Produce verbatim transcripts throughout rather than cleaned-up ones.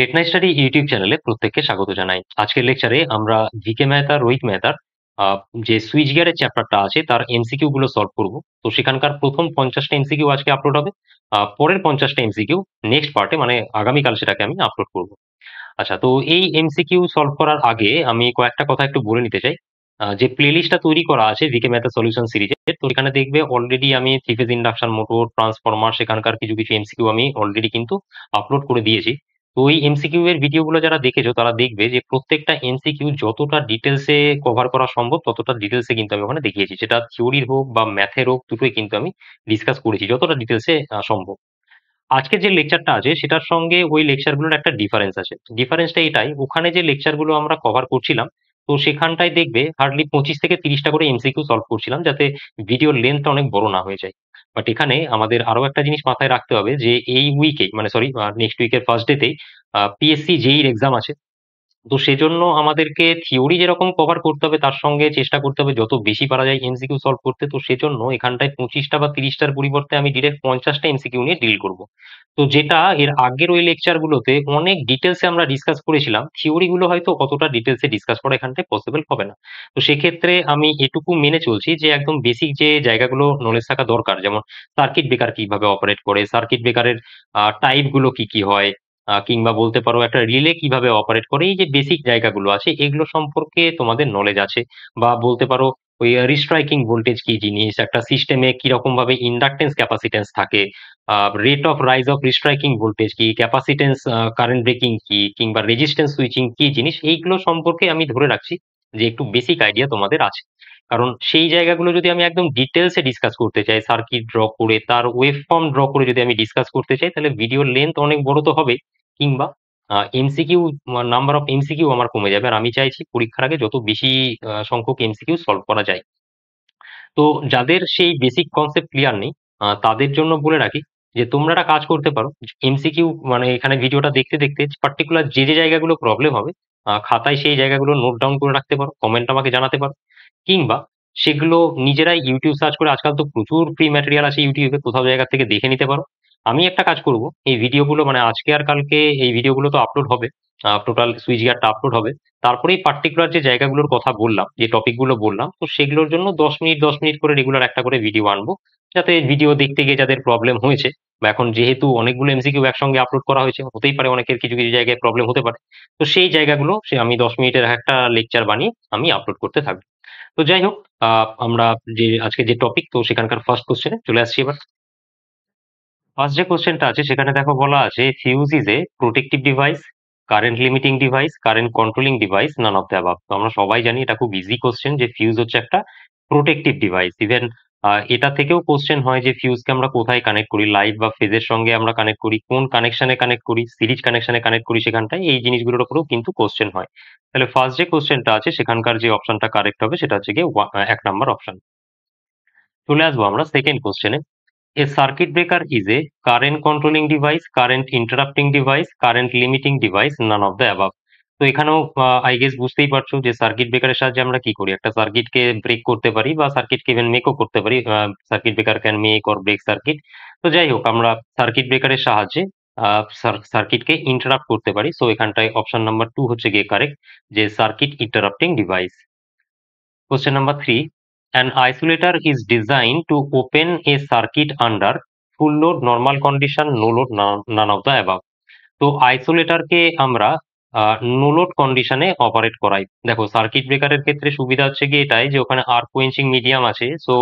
Late night study YouTube চ্যানেলে প্রত্যেককে স্বাগত জানাই। আজকের লেকচারে আমরা ভিকে মেহতা রোহিত মেহতার যে সুইচ গিয়ারের চ্যাপ্টারটা আছে তার এমসিকিউ গুলো সলভ করব। তো সেখানকার প্রথম পঞ্চাশটা এমসিকিউ আজকে আপলোড হবে, পরের পঞ্চাশটা এমসিকিউ নেক্সট পার্টে মানে আগামীকাল সেটাকে আমি আপলোড করব। আচ্ছা, তো এই এমসিকিউ সলভ করার আগে আমি কয়েকটা কথা একটু বলে নিতে চাই। যে প্লেলিস্টটা তৈরি করা আছে ভিকে মেহতা সলিউশন সিরিজের, তো এখানে দেখবে অলরেডি আমি three phase induction motor, transformer, সেখানকার কিছু কিছু এমসিকিউ আমি অলরেডি কিন্তু আপলোড করে দিয়েছি। তো এই এমসিকিউ এর ভিডিওগুলো যারা দেখেছো তারা দেখবে যে প্রত্যেকটা এমসিকিউ যতটা ডিটেলসে কভার করা সম্ভব ততটা ডিটেলসে কিন্তু আমি ওখানে দেখিয়েছি, সেটা থিওরির হোক বা ম্যাথের হোক দুটোই কিন্তু আমি ডিসকাস করেছি যতটা ডিটেলসে সম্ভব। আজকে যে লেকচারটা আছে সেটার সঙ্গে ওই লেকচারগুলোর একটা ডিফারেন্স আছে। ডিফারেন্সটা এটাই, ওখানে যে লেকচারগুলো আমরা কভার করছিলাম তো সেখানটাই দেখবে হার্ডলি পঁচিশ থেকে তিরিশটা করে এমসিকিউ সলভ করছিলাম যাতে ভিডিওর লেন্থটা অনেক বড় না হয়ে যায়। বাট এখানে আমাদের আরো একটা জিনিস মাথায় রাখতে হবে যে এই উইকে মানে সরি নেক্সট উইকের ফার্স্ট ডেতেই পিএসসি জেইর এক্সাম আছে। তো সেজন্য আমাদেরকে থিওরি যেরকম কভার করতে হবে তার সঙ্গে চেষ্টা করতে হবে যত বেশি পারা যায় এমসিকিউ সলভ করতে। তো সেজন্য এখানটায় পঁচিশটা বা তিরিশটার পরিবর্তে আমি ডিরেক্ট পঞ্চাশটা এমসিকিউ নিয়ে ডিল করব। তো যেটা এর আগের ওই লেকচারগুলোতে অনেক ডিটেলসে আমরা ডিসকাস করেছিলাম, থিওরিগুলো হয়তো অতটা ডিটেলসে ডিসকাস করা এখানটায় পসিবল হবে না। তো সেক্ষেত্রে আমি এটুকু মেনে চলছি যে একদম বেসিক যে জায়গাগুলো নলেজ থাকা দরকার, যেমন সার্কিট ব্রেকার কিভাবে অপারেট করে, সার্কিট ব্রেকারের টাইপগুলো কি কি হয়, কিংবা বলতে পারো একটা রিলে কিভাবে অপারেট করে, এই যে বেসিক জায়গাগুলো আছে এগুলো সম্পর্কে তোমাদের নলেজ আছে। বা বলতে পারো ওই রিস্ট্রাইকিং ভোল্টেজ কি জিনিস, একটা সিস্টেমে কিরকম ভাবে ইন্ডাকটেন্স ক্যাপাসিটেন্স থাকে, rate of rise of restriking voltage কি, ক্যাপাসিটেন্স কারেন্ট ব্রেকিং কি, কিংবা রেজিস্ট্যান্স সুইচিং কি জিনিস, এইগুলো সম্পর্কে আমি ধরে রাখছি যে একটু বেসিক আইডিয়া তোমাদের আছে। কারণ সেই জায়গাগুলো যদি আমি একদম ডিটেলসে ডিসকাস করতে চাই, সার্কিট ড্র করে তার ওয়েভ ফর্ম ড্র করে যদি আমি ডিসকাস করতে চাই তাহলে ভিডিওর লেন্থ অনেক বড় তো হবে, কিংবা এমসিকিউ নাম্বার অফ এমসিকিউ আমার কমে যাবে। আর আমি চাইছি পরীক্ষার আগে যত বেশি সংখ্যক এমসিকিউ সলভ করা যায়। তো যাদের সেই বেসিক কনসেপ্ট ক্লিয়ার নেই তাদের জন্য বলে রাখি যে তোমরা একটা কাজ করতে পারো, এমসিকিউ মানে এখানে ভিডিওটা দেখতে দেখতে পার্টিকুলার যে যে জায়গাগুলো প্রবলেম হবে খাতায় সেই জায়গাগুলো নোট ডাউন করে রাখতে পারো, কমেন্ট আমাকে জানাতে পারো, কিংবা সেগুলো নিজেরাই ইউটিউব সার্চ করে, আজকাল তো প্রচুর ফ্রি ম্যাটেরিয়াল আছে ইউটিউবে, কোথাও জায়গা থেকে দেখে নিতে পারো। আমি একটা কাজ করব, এই ভিডিওগুলো মানে আজকে আর কালকে এই ভিডিওগুলো তো আপলোড হবে, টোটাল সুইচ গিয়ারটা আপলোড হবে, তারপরে এই পার্টিকুলার যে জায়গাগুলোর কথা বললাম, যে টপিকগুলো বললাম, তো সেগুলোর জন্য দশ মিনিট দশ মিনিট করে রেগুলার একটা করে ভিডিও আনবো, যাতে ভিডিও দেখতে গিয়ে যাদের প্রবলেম হয়েছে বা এখন যেহেতু অনেকগুলো এমসিকিউ একসঙ্গে আপলোড করা হয়েছে হতেই পারে অনেকের কিছু কিছু জায়গায় প্রবলেম হতে পারে, তো সেই জায়গাগুলো সে আমি দশ মিনিটের একটা লেকচার বানিয়ে আমি আপলোড করতে থাকবো। তো যাই হোক, আমরা যে আজকে যে টপিক তো সেখানকার ফার্স্ট কোশ্চেনে চলে আসছি। এবার ফার্স্ট যে কোশ্চেনটা আছে সেখানে দেখো বলা আছে fuse is a protective device, current limiting device, current controlling device, none of the above. তো আমরা সবাই জানি এটা খুব ইজি কোশ্চেন যে ফিউজ হচ্ছে একটা প্রোটেক্টিভ ডিভাইস। ইভেন এটা থেকেও কোশ্চেন হয় যে ফিউজকে আমরা কোথায় কানেক্ট করি, লাইট বা ফেজের সঙ্গে আমরা কানেক্ট করি, কোন কানেকশনে কানেক্ট করি, সিরিজ কানেকশনে কানেক্ট করি, সেখানটায় এই জিনিসগুলোর উপরেও কিন্তু কোশ্চেন হয়। তাহলে ফার্স্ট যে কোশ্চেনটা আছে সেখানকার যে অপশনটা কারেক্ট হবে সেটা হচ্ছে গিয়ে এক নাম্বার অপশন। চলে আসবো আমরা সেকেন্ড কোশ্চেনে। A circuit breaker is a current controlling device, current interrupting device, current limiting device, none of the above. তো এখানেও আই গেস বুঝতেই পারছো যে সার্কিট ব্রেকারের সাহায্যে আমরা কি করি, একটা সার্কিটকে ব্রেক করতে পারি বা সার্কিটকে ইভেন মেকও করতে পারি, circuit breaker can make or break circuit. তো যাই হোক, আমরা সার্কিট ব্রেকারের সাহায্যে সার্কিটকে ইন্টারাপ্ট করতে পারি। সো এখানটায় অপশন নাম্বার টু হচ্ছে গিয়ে কারেক্ট, যে circuit interrupting device. Question number three, An isolator is designed to open a circuit under full load, normal condition, no load, none of the above. তো আইসোলেটারকে আমরা no load কন্ডিশনে operate করাই। দেখো circuit ব্রেকারের ক্ষেত্রে সুবিধা হচ্ছে গিয়ে এটাই যে ওখানে আর্ক কোয়েঞ্চিং মিডিয়াম আছে। সো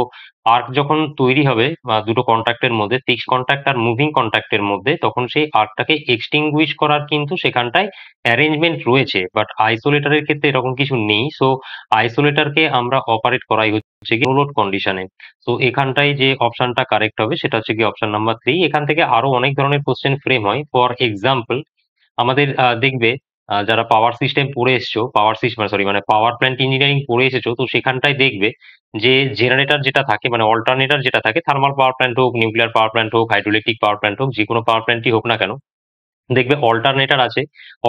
আর্ক যখন তৈরি হবে দুটো কন্ট্যাক্টের মধ্যে, ফিক্সড কন্ট্যাক্ট আর মুভিং কন্ট্যাক্টের মধ্যে, তখন সেই আর্কটাকে এক্সটিংগুইশ করার কিন্তু সেখানটায় অ্যারেঞ্জমেন্ট রয়েছে। বাট আইসোলেটারের ক্ষেত্রে এরকম কিছু নেই। সো আইসোলেটারকে আমরা অপারেট করাই হচ্ছে গিয়ে নো লোড কন্ডিশনে। সো এখানটায় যে অপশনটা কারেক্ট হবে সেটা হচ্ছে গিয়ে অপশন নাম্বার থ্রি। এখান থেকে আরো অনেক ধরনের কোশ্চেন ফ্রেম হয়। ফর এক্সাম্পল আমাদের দেখবে যারা পাওয়ার সিস্টেম পড়ে এসছো, পাওয়ার সিস্টেম সরি মানে পাওয়ার প্ল্যান্ট ইঞ্জিনিয়ারিং পড়ে এসেছো, তো সেখানটায় দেখবে যে জেনারেটর যেটা থাকে মানে অল্টারনেটর যেটা থাকে, থার্মাল পাওয়ার প্ল্যান্ট হোক, নিউক্লিয়ার পাওয়ার প্ল্যান্ট হোক, হাইড্রোইলেকট্রিক পাওয়ার প্ল্যান্ট হোক, যে কোনো পাওয়ার প্ল্যান্টই হোক না কেন দেখবে অল্টারনেটর আছে।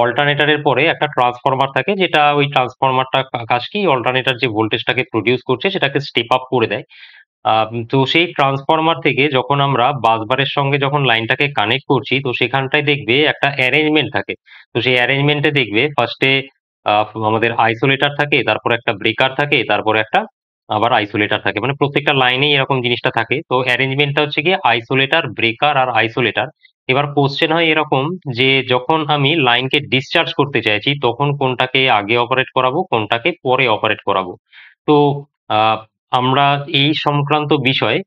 অল্টারনেটরের পরে একটা ট্রান্সফরমার থাকে, যেটা ওই ট্রান্সফরমারটা কাজ কি, অল্টারনেটর যে ভোল্টেজটাকে প্রডিউস করছে সেটাকে স্টেপ আপ করে দেয়। আম, তো সেই ট্রান্সফরমার থেকে যখন আমরা বাসবারের সঙ্গে যখন লাইনটাকে কানেক্ট করছি, তো সেখানটায় দেখবে একটা অ্যারেঞ্জমেন্ট থাকে। তো সেই অ্যারেঞ্জমেন্টে দেখবে ফার্স্টে আমাদের আইসোলেটর থাকে, তারপর একটা ব্রেকার থাকে, তারপর একটা আবার আইসোলেটর থাকে, মানে প্রত্যেকটা লাইনেই এরকম জিনিসটা থাকে। তো অ্যারেঞ্জমেন্টটা হচ্ছে কি আইসোলেটর, ব্রেকার আর আইসোলেটর। এবার কোশ্চেন হয় এরকম যে যখন আমি লাইনকে ডিসচার্জ করতে চাইছি তখন কোনটাকে আগে অপারেট করাবো, কোনটাকে পরে অপারেট করাবো। তো আহ, আমরা এই সংক্রান্ত বিষয়ে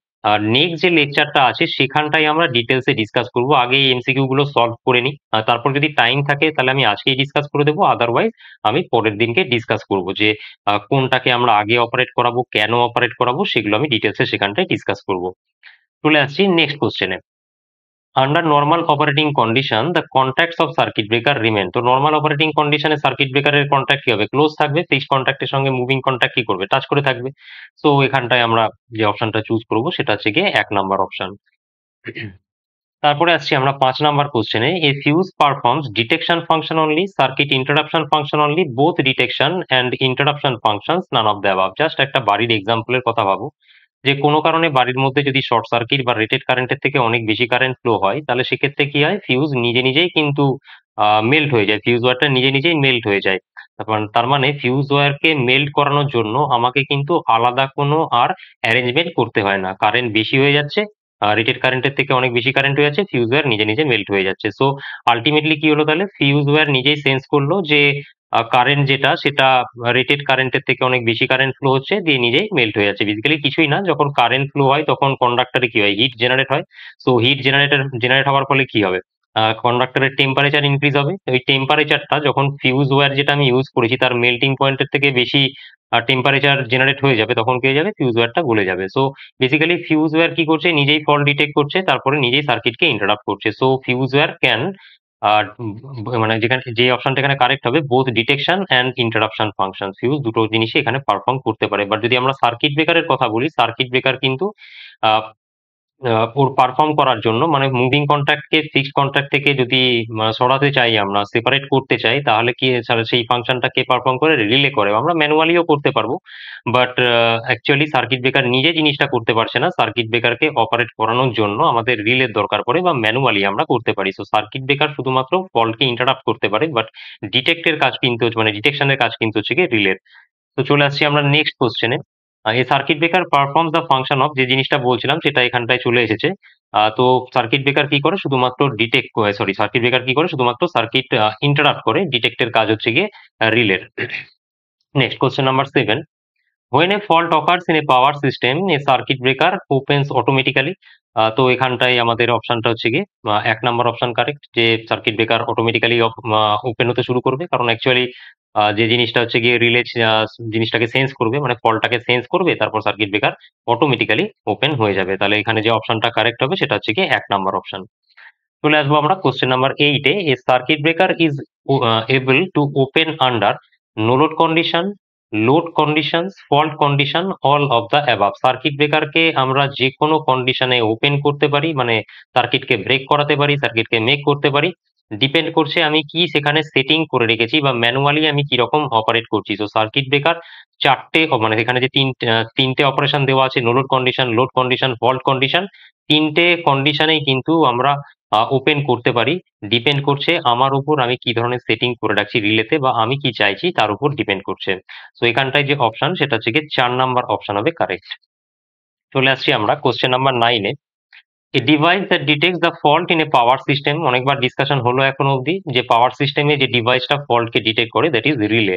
নেক্সট যে লেকচারটা আছে সেখানটাই আমরা ডিটেলসে ডিসকাস করব। আগে এই এমসিকিউ গুলো সলভ করে নিই, আর তারপর যদি টাইম থাকে তাহলে আমি আজকেই ডিসকাস করে দেবো, আদারওয়াইজ আমি পরের দিনকে ডিসকাস করব যে আহ, কোনটাকে আমরা আগে অপারেট করাবো, কেন অপারেট করাবো, সেগুলো আমি ডিটেলসে সেখানটায় ডিসকাস করব। চলে আসছি নেক্সট কোশ্চেনে। Under normal operating condition the contacts of circuit breaker remain. তো নর্মাল অপারেটিং কন্ডিশনে সার্কিট ব্রেকারের কন্ট্যাক্ট কি হবে, ক্লোজ থাকবে। ফিক্সড কন্ট্যাক্টের সঙ্গে মুভিং কন্ট্যাক্ট কি করবে, টাচ করে থাকবে। তো এখানটায় আমরা যে অপশনটা চুজ করব সেটা হচ্ছে গিয়ে এক নাম্বার অপশন। তারপরে আসছি আমরা পাঁচ নাম্বার কোশ্চেনে। A fuse performs detection function only, circuit interruption function only, both detection and interruption function none of the above. Just একটা বাড়ির এক্সাম্পলের কথা ভাবো, যে কোনো কারণে বাড়ির মধ্যে যদি শর্ট সার্কিট বা রেটেড কারেন্টের থেকে অনেক বেশি কারেন্ট ফ্লো হয়, তাহলে সেক্ষেত্রে কি হয়, ফিউজ নিজে নিজেই কিন্তু মেল্ট হয়ে যায়, ফিউজ ওয়ারটা নিজে নিজেই মেল্ট হয়ে যায়। তার মানে ফিউজ ওয়ারকে মেল্ট করানোর জন্য আমাকে কিন্তু আলাদা কোনো আর অ্যারেঞ্জমেন্ট করতে হয় না। কারেন্ট বেশি হয়ে যাচ্ছে, রেটেড কারেন্টের থেকে অনেক বেশি কারেন্ট হয়ে যাচ্ছে, ফিউজ ওয়ার নিজে নিজে মেল্ট হয়ে যাচ্ছে। সো আলটিমেটলি কি হলো, তাহলে ফিউজ ওয়ার নিজেই সেন্স করলো যে কারেন্ট যেটা সেটা রেটেড কারেন্টের থেকে অনেক বেশি কারেন্ট ফ্লো হচ্ছে, দিয়ে নিজেই মেল্ট হয়ে যাচ্ছে। বেসিক্যালি কিছুই না, যখন কারেন্ট ফ্লো হয় তখন কন্ডাক্টরে কি হয়, হিট জেনারেট হয়। সো হিট জেনারেটর জেনারেট হওয়ার ফলে কি হবে, কন্ডাক্টরের টেম্পারেচার ইনক্রিজ হবে। ওই টেম্পারেচারটা যখন ফিউজ ওয়ার যেটা আমি ইউজ করেছি তার মেল্টিং পয়েন্টের থেকে বেশি টেম্পারেচার জেনারেট হয়ে যাবে, তখন কি হয়ে যাবে, ফিউজ ওয়ারটা গলে যাবে। সো বেসিক্যালি ফিউজ ওয়ার কি করছে, নিজেই ফল্ট ডিটেক্ট করছে, তারপরে নিজেই সার্কিটকে ইন্টারাপ্ট করছে। সো ফিউজ ওয়ার ক্যান, আর মানে যেখানে যে অপশনটা এখানে কারেক্ট হবে, both detection and interruption function, fuse দুটো জিনিসই এখানে পারফর্ম করতে পারে। বাট যদি আমরা সার্কিট ব্রেকারের কথা বলি, সার্কিট ব্রেকার কিন্তু ওর পারফর্ম করার জন্য, মানে মুভিং কন্ট্রাক্টকে ফিক্সড কন্ট্রাক্ট থেকে যদি সরাতে চাই, আমরা সেপারেট করতে চাই, তাহলে কি সেই ফাংশনটা কে পারফর্ম করে, রিলে করে। আমরা ম্যানুয়ালিও করতে পারবো, বাট অ্যাকচুয়ালি সার্কিট ব্রেকার নিজে জিনিসটা করতে পারছে না। সার্কিট ব্রেকারকে অপারেট করানোর জন্য আমাদের রিলের দরকার পড়ে, বা ম্যানুয়ালি আমরা করতে পারি। সো সার্কিট ব্রেকার শুধুমাত্র ফল্টকে ইন্টারাপ্ট করতে পারে, বাট ডিটেক্টের কাজ কিন্তু মানে ডিটেকশনের কাজ কিন্তু হচ্ছে কি রিলের। তো চলে আসছি আমরা নেক্সট কোশ্চেনে। এই circuit breaker performs the function of, যে জিনিসটা বলছিলাম সেটা এখানটায় চলে এসেছে। তো সার্কিট ব্রেকার কি করে, শুধুমাত্র ডিটেক্ট সরি সার্কিট ব্রেকার কি করে, শুধুমাত্র সার্কিট ইন্টারাপ্ট করে। ডিটেক্টের কাজ হচ্ছে গিয়ে রিলের। Next question number seven. When a fault occurs in a power system a circuit breaker opens automatically. তো এখানটাই আমাদের অপশনটা হচ্ছে গিয়ে এক নাম্বার অপশন কারেক্ট, যে সার্কিট ব্রেকার অটোমেটিক্যালি ওপেন হতে শুরু করবে। কারণ অ্যাকচুয়ালি যে জিনিসটা হচ্ছে গিয়ে রিলে জিনিসটাকে সেন্স করবে, মানে ফল্টটাকে সেন্স করবে, তারপর সার্কিট ব্রেকার অটোমেটিক্যালি ওপেন হয়ে যাবে। তাহলে এখানে যে অপশনটা কারেক্ট হবে সেটা হচ্ছে গিয়ে এক নাম্বার অপশন। চলে আসবো আমরা কোশ্চেন নাম্বার এইটে। A circuit breaker is able to open under no load condition, load condition, fault condition, all of the above. Circuit ব্রেকারকে আমরা যে কোনো কন্ডিশনে ওপেন করতে পারি, মানে সার্কিটকে ব্রেক করাতে পারি, সার্কিটকে মেক করতে পারি। ডিপেন্ড করছে আমি কি সেখানে সেটিং করে রেখেছি, বা ম্যানুয়ালি আমি কি রকম অপারেট করছি। তো সার্কিট ব্রেকার চারটে, মানে এখানে যে তিন তিনটে অপারেশন দেওয়া আছে, no load condition, load condition, fault condition, তিনটে কন্ডিশনেই কিন্তু আমরা ওপেন করতে পারি। ডিপেন্ড করছে আমার উপর আমি কি ধরনের সেটিং করে রাখছি রিলেতে, বা আমি কি চাইছি তার উপর ডিপেন্ড করছে। তো এখানটায় যে অপশন সেটা হচ্ছে গিয়ে চার নাম্বার অপশন হবে কারেক্ট। চলে আসছি আমরা কোশ্চেন নাম্বার নাইনে। A device that detects the fault in a power system. অনেকবার ডিসকাশন হলো এখন অবধি, যে পাওয়ার সিস্টেমে যে ডিভাইসটা ফল্টকে ডিটেক্ট করে, দ্যাট ইজ রিলে।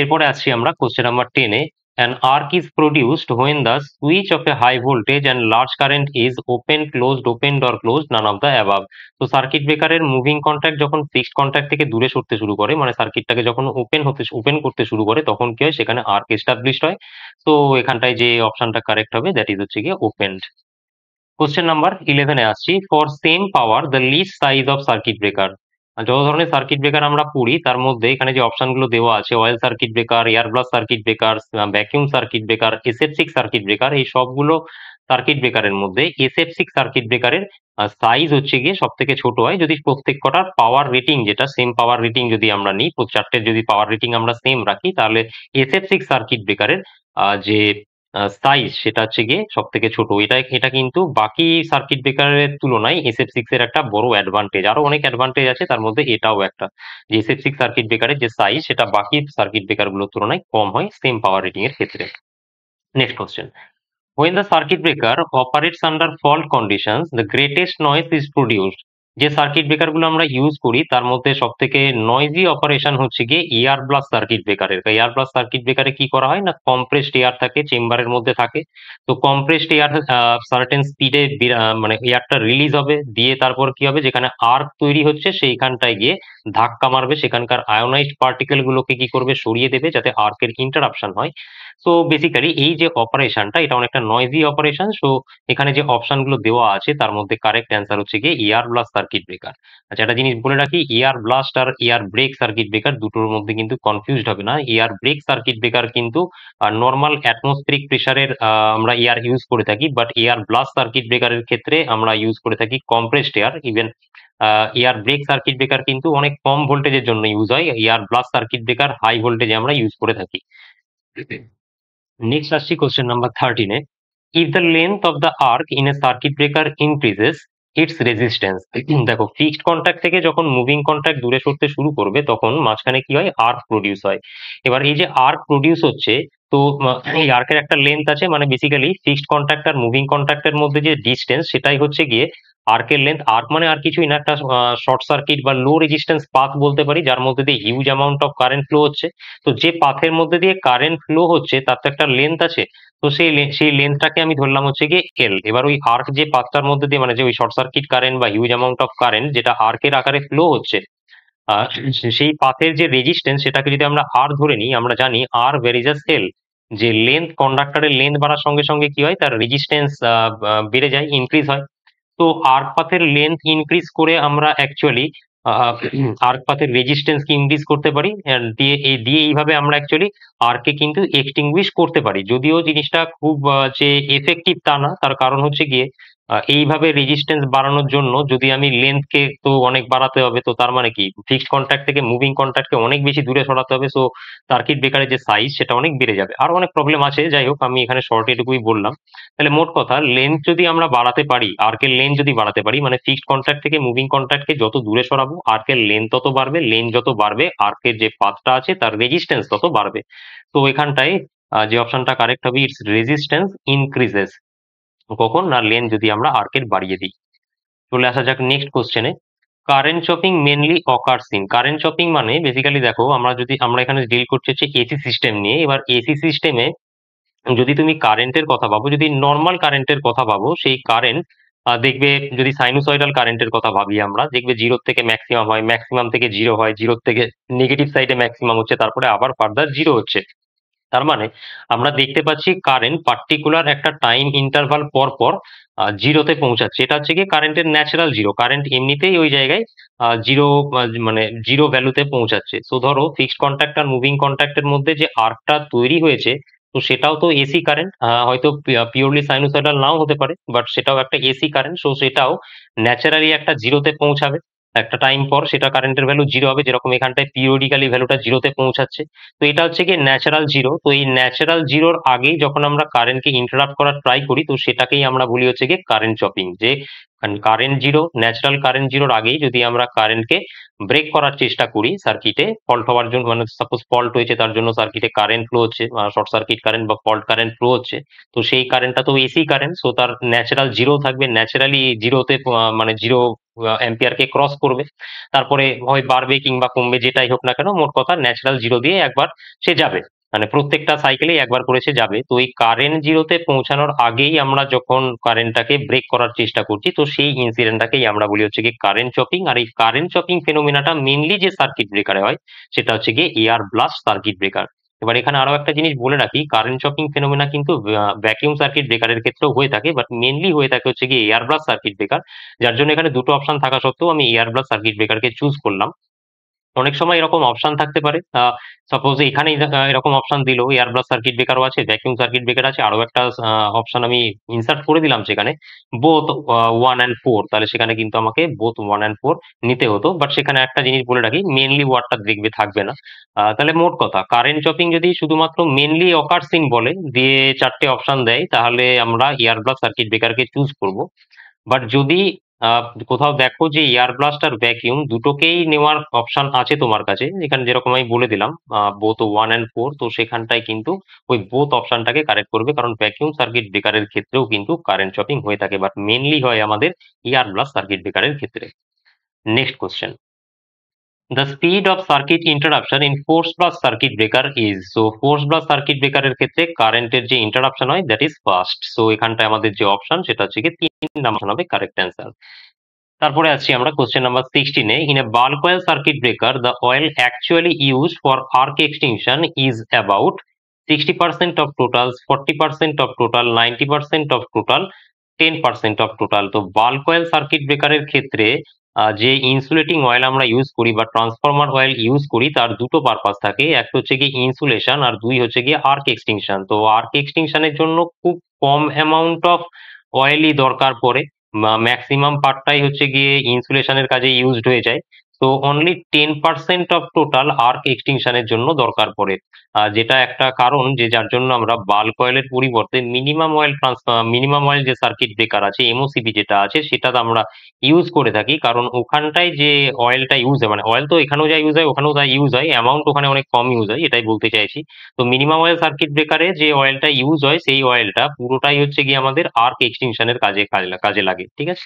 এরপরে আসছি আমরা কোশ্চেন নাম্বার টেনে। An arc is produced when the switch of a high voltage and large current is open, closed, opened or closed, none of the above. তো সার্কিট ব্রেকারের moving contact যখন fixed contact থেকে দূরে সরতে শুরু করে, মানে সার্কিটটাকে যখন ওপেন হতে ওপেন করতে শুরু করে, তখন কি হয়, সেখানে আর্ক এস্টাবলিশড হয়। তো এখানটায় যে অপশনটা কারেক্ট হবে দ্যাট ইজ হচ্ছে গিয়ে ওপেনড। কোশ্চেন নাম্বার ইলেভেনে আসছি। For same power the least size of circuit breaker. যত ধরনের সার্কিট ব্রেকার আমরা পড়ি তার মধ্যে এখানে যে অপশনগুলো দেওয়া আছে, oil circuit breaker, air blast circuit breaker, vacuum circuit breaker, SF six circuit breaker, এই সবগুলো সার্কিট ব্রেকারের মধ্যে এসএফ সিক্স সার্কিট ব্রেকারের সাইজ হচ্ছে গিয়ে সব থেকে ছোট হয়, যদি প্রত্যেক কটার পাওয়ার রেটিং যেটা সেম পাওয়ার রেটিং যদি আমরা নিই, চারটের যদি পাওয়ার রেটিং আমরা সেম রাখি, তাহলে এসএফ সিক্স সার্কিট ব্রেকারের যে সাইজ সেটা হচ্ছে গিয়ে সব থেকে ছোট। এটা এটা কিন্তু বাকি সার্কিট ব্রেকারের তুলনায় এস এফ সিক্স এর একটা বড় অ্যাডভান্টেজ। আরো অনেক অ্যাডভান্টেজ আছে, তার মধ্যে এটাও একটা, যে এস এফ সিক্স সার্কিট ব্রেকারের যে সাইজ সেটা বাকি সার্কিট ব্রেকারগুলোর তুলনায় কম হয় সেম পাওয়ার রেটিং এর ক্ষেত্রে। Next question, when the circuit breaker operates under fault conditions the greatest noise is produced। যে সার্কিট ব্রেকার গুলো আমরা ইউজ করি তার মধ্যে সব থেকে নয়েজি অপারেশন হচ্ছে গিয়ে এয়ার ব্লাস্ট সার্কিট ব্রেকারের। এয়ার ব্লাস্ট সার্কিট ব্রেকারে কি করা হয় না, কম্প্রেসড এয়ার থাকে, চেম্বারের মধ্যে থাকে, তো কম্প্রেসড এয়ার সার্টেন স্পিডে মানে এয়ারটা রিলিজ হবে, দিয়ে তারপর কি হবে যেখানে আর্ক তৈরি হচ্ছে সেইখানটায় গিয়ে ধাক্কা মারবে, সেখানকার আয়োনাইজড পার্টিকেল গুলোকে কি করবে সরিয়ে দেবে যাতে আর্কের ইন্টারাপশন হয়। সো বেসিক্যালি এই যে অপারেশনটা এটা অনেকটা নয়েজি অপারেশন। সো এখানে যে অপশনগুলো দেওয়া আছে তার মধ্যে কারেক্ট অ্যান্সার হচ্ছে গিয়ে এয়ার ব্লাস্ট সার্কিট ব্রেকার। আচ্ছা একটা জিনিস বলে রাখি, এয়ার ব্লাস্ট আর এয়ার ব্রেক সার্কিট ব্রেকার দুটোর মধ্যে কিন্তু কনফিউজড হবে না। এয়ার ব্রেক সার্কিট ব্রেকার কিন্তু নর্মাল অ্যাটমসফেরিক প্রেসারের আমরা এয়ার ইউজ করে থাকি, বাট এয়ার ব্লাস্ট সার্কিট ব্রেকারের ক্ষেত্রে আমরা ইউজ করে থাকি compressed air. Even air break circuit breaker কিন্তু অনেক কম ভোল্টেজের জন্য ইউজ হয়, air blast circuit breaker high ভোল্টেজে আমরা ইউজ করে থাকি। নেক্সট আসছি কোশ্চেন নাম্বার থার্টিনে, if the length of the arc in a circuit breaker increases its resistance. দেখো ফিক্সড কন্ট্যাক্ট থেকে যখন মুভিং কন্ট্যাক্ট দূরে সরতে শুরু করবে তখন মাঝখানে কি হয় আর্ক প্রডিউস হয়। এবার এই যে আর্ক প্রডিউস হচ্ছে তো এই আর্কের একটা লেন্থ আছে, মানে বেসিক্যালি ফিক্সড কন্ট্যাক্ট আর মুভিং কন্ট্যাক্টের মধ্যে যে ডিস্টেন্স সেটাই হচ্ছে গিয়ে আর্কের লেন্থ। আর্ক মানে আর কিছুই না, একটা শর্ট সার্কিট বা লো রেজিস্ট্যান্স পাথ বলতে পারি, যার মধ্যে দিয়ে huge amount of current flow হচ্ছে। তো যে পাথের মধ্যে দিয়ে কারেন্ট ফ্লো হচ্ছে তার তো একটা লেন্থ আছে, তো সেই সেই লেন্থটাকে আমি ধরলাম হচ্ছে গিয়ে এল। এবার ওই আর্ক যে পাথটার মধ্যে দিয়ে মানে যে ওই শর্ট সার্কিট কারেন্ট বা হিউজ অ্যামাউন্ট অফ কারেন্ট যেটা আর্কের আকারে ফ্লো হচ্ছে আহ সেই পাথের যে রেজিস্ট্যান্স সেটাকে যদি আমরা আর ধরে নিই, আমরা জানি আর ভ্যারিজাস এল, যে লেন্থ কন্ডাক্টরের লেন্থ বাড়ার সঙ্গে সঙ্গে কি হয় তার রেজিস্ট্যান্স বেড়ে যায়, ইনক্রিজ হয়। তো আর্ক পাথের লেন্থ ইনক্রিজ করে আমরা অ্যাকচুয়ালি আর্ক পাথের রেজিস্ট্যান্স কি ইনক্রিজ করতে পারি, দিয়ে এই দিয়ে এইভাবে আমরা অ্যাকচুয়ালি আর্ককে কিন্তু এক্সটিংগুইশ করতে পারি। যদিও জিনিসটা খুব যে এফেক্টিভ তা না, তার কারণ হচ্ছে গিয়ে এইভাবে রেজিস্ট্যান্স বাড়ানোর জন্য যদি আমি লেন্থকে তো অনেক বাড়াতে হবে, তো তার মানে কি ফিক্সড কন্ট্যাক্ট থেকে মুভিং কন্ট্যাক্টকে অনেক বেশি দূরে সরাতে হবে। সো সার্কিট ব্রেকারের যে সাইজ সেটা অনেক বেড়ে যাবে। আর অনেক প্রবলেম আছে, যাই হোক আমি এখানে শর্ট এটুকুই বললাম। তাহলে মোট কথা লেন্থ যদি আমরা বাড়াতে পারি, আর্কের লেন্থ যদি বাড়াতে পারি মানে ফিক্সড কন্ট্যাক্ট থেকে মুভিং কন্ট্যাক্টকে যত দূরে সরাবো আর্কের লেন্থ তত বাড়বে, লেন্থ যত বাড়বে আর্কের যে পাথটা আছে তার রেজিস্ট্যান্স তত বাড়বে। তো এখানটায় যে অপশনটা কারেক্ট হবে ইটস রেজিস্ট্যান্স ইনক্রিজেস, কখন না লেন যদি আমরা আর্কের বাড়িয়ে দিই। চলে আসা যাক নেক্সট কোশ্চেনে, current chopping mainly occurs in. Current chopping মানে বেসিক্যালি দেখো আমরা যদি আমরা এখানে ডিল করছি হচ্ছে এসি সিস্টেম নিয়ে। এবার এসি সিস্টেমে যদি তুমি কারেন্টের কথা ভাবো, যদি নর্মাল কারেন্টের কথা ভাবো, সেই কারেন্ট দেখবে যদি সাইনুসয়েডাল কারেন্টের কথা ভাবি আমরা, দেখবে জিরো থেকে ম্যাক্সিমাম হয়, ম্যাক্সিমাম থেকে জিরো হয়, জিরো থেকে নেগেটিভ সাইডে ম্যাক্সিমাম হচ্ছে, তারপরে আবার ফার্দার জিরো হচ্ছে। তার মানে আমরা দেখতে পাচ্ছি কারেন্ট পার্টিকুলার একটা টাইম ইন্টারভাল পর পর জিরোতে পৌঁছাচ্ছে। এটা হচ্ছে কি কারেন্টের ন্যাচারাল জিরো, কারেন্ট এমনিতেই ওই জায়গায় জিরো মানে জিরো ভ্যালুতে পৌঁছাচ্ছে। তো ধরো ফিক্সড কন্ট্যাক্ট আর মুভিং কন্ট্যাক্টের মধ্যে যে আর্কটা তৈরি হয়েছে তো সেটাও তো এসি কারেন্ট, হয়তো পিওরলি সাইনুসয়েডাল নাও হতে পারে, বাট সেটাও একটা এসি কারেন্ট। সো সেটাও ন্যাচারালি একটা জিরোতে পৌঁছাবে একটা টাইম পর, সেটা কারেন্টের ভ্যালু জিরো হবে, যেরকম এখানটায় পিরিয়ডিক্যালি ভ্যালুটা জিরোতে পৌঁছাচ্ছে। তো এটা হচ্ছে কি ন্যাচারাল জিরো। তো এই ন্যাচারাল জিরোর আগে যখন আমরা কারেন্টকে ইন্টারাপ্ট করার ট্রাই করি তো সেটাকেই আমরা বলি হচ্ছে কি কারেন্ট চপিং। যে কারেন্ট জিরো, ন্যাচারাল কারেন্ট জিরোর আগেই যদি আমরা কারেন্টকে ব্রেক করার চেষ্টা করি সার্কিটে, ফল্ট হওয়ার জন্য মানে সাপোজ ফল্ট হয়েছে তার জন্য সার্কিটে কারেন্ট ফ্লো হচ্ছে, শর্ট সার্কিট কারেন্ট বা ফল্ট কারেন্ট ফ্লো হচ্ছে, তো সেই কারেন্টটা তো এসি কারেন্ট। সো তার ন্যাচারাল জিরো থাকবে, ন্যাচারালি জিরোতে মানে জিরো অ্যাম্পিয়ারকে ক্রস করবে, তারপরে হয় বাড়বে কিংবা কমবে যেটাই হোক না কেন, মোট কথা ন্যাচারাল জিরো দিয়ে একবার সে যাবে, মানে প্রত্যেকটা সাইকেলেই একবার করে সে যাবে। তো এই কারেন্ট জিরোতে পৌঁছানোর আগেই আমরা যখন কারেন্টটাকে ব্রেক করার চেষ্টা করছি তো সেই ইনসিডেন্টটাকেই আমরা বলি হচ্ছে গিয়ে কারেন্ট চপিং। আর এই কারেন্ট চপিং ফেনোমেনাটা মেনলি যে সার্কিট ব্রেকারে হয় সেটা হচ্ছে গিয়ে এয়ার ব্লাস্ট সার্কিট ব্রেকার। এবার এখানে আরো একটা জিনিস বলে রাখি, কারেন্ট চপিং ফেনোমেনা কিন্তু ভ্যাকিউম সার্কিট ব্রেকারের ক্ষেত্রেও হয়ে থাকে, বাট মেনলি হয়ে থাকে হচ্ছে গিয়ে এয়ার ব্লাস্ট সার্কিট ব্রেকার, যার জন্য এখানে দুটো অপশন থাকা সত্ত্বেও আমি এয়ার ব্লাস্ট সার্কিট ব্রেকারকে চুজ করলাম। অনেক সময় এরকম অপশন থাকতে পারে, সাপোজ এখানে এরকম অপশন দিল এয়ারব্রাশ সার্কিট ব্রেকার আছে, ভ্যাকিউম সার্কিট ব্রেকার আছে, আরো একটা অপশন আমি ইনসার্ট করে দিলাম সেখানে বোথ ওয়ান অ্যান্ড ফোর, তাহলে সেখানে কিন্তু আমাকে বোথ ওয়ান অ্যান্ড ফোর নিতে হতো। বাট সেখানে একটা জিনিস বলে রাখি, মেনলি ওয়ার্ডটা দেখবে থাকবে না। তাহলে মোট কথা কারেন্ট চপিং যদি শুধুমাত্র মেনলি অকার সিন বলে দিয়ে চারটে অপশন দেয় তাহলে আমরা এয়ারব্রাশ সার্কিট ব্রেকারকে চুজ করব। বাট যদি কোথাও দেখো যে এয়ার ব্লাস্ট আর ভ্যাকিউম দুটোকেই নেওয়ার অপশন আছে তোমার কাছে, এখানে যেরকম আমি বলে দিলাম বোথ ওয়ান অ্যান্ড ফোর, তো সেখানটায় কিন্তু ওই বোথ অপশনটাকে কারেক্ট করবে, কারণ ভ্যাকিউম সার্কিট ব্রেকারের ক্ষেত্রেও কিন্তু কারেন্ট চপিং হয়ে থাকে, বাট মেনলি হয় আমাদের এয়ার ব্লাস্ট সার্কিট ব্রেকারের ক্ষেত্রে। Next question, the speed of circuit interruption in force plus circuit breaker is, so force plus circuit breaker এর ক্ষেত্রে কারেন্টের যে ইন্টারাপশন হয় that is fast, so এখানটা আমাদের যে অপশন সেটা হচ্ছে কি তিন নাম্বার হবে কারেক্ট অ্যান্সার। তারপরে আসছি আমরা কোশ্চেন নাম্বার সিক্সটিন এ, in a bulb coil circuit breaker the oil actually used for arc extinction is about sixty percent of total, forty percent of total, ninety percent of total, ten percent of total। তো bulb coil circuit breaker এর ক্ষেত্রে যে insulating oil আমরা use করি বা transformer oil use করি তার দুটো পারপাস থাকে, একটা হচ্ছে কি ইনসুলেশন আর দুই হচ্ছে গিয়ে আর্ক এক্সটিংশন। তো আর্ক এক্সটিংশনের জন্য খুব কম অ্যামাউন্ট অফ অয়েলই দরকার পড়ে, ম্যাক্সিমাম পার্টটাই হচ্ছে গিয়ে ইনসুলেশনের কাজে ইউজড হয়ে যায়। তো only ten percent of total arc এক্সটিংশনের জন্য দরকার পড়ে, যেটা একটা কারণ যে যার জন্য আমরা বাল্ক অয়েলের পরিবর্তে মিনিমাম অয়েল মিনিমাম অয়েল যে সার্কিট ব্রেকার আছে এমওসিবি যেটা আছে সেটা আমরা ইউজ করে থাকি, কারণ ওখানটায় যে অয়েলটা ইউজ হয়, মানে অয়েল তো এখানেও যা ইউজ হয় ওখানেও যা ইউজ হয়, অ্যামাউন্ট ওখানে অনেক কম ইউজ হয়, এটাই বলতে চাইছি। তো মিনিমাম অয়েল সার্কিট ব্রেকারে যে অয়েলটা ইউজ হয় সেই অয়েলটা পুরোটাই হচ্ছে গিয়ে আমাদের আর্ক এক্সটিংশনের কাজে কাজে লাগে, ঠিক আছে।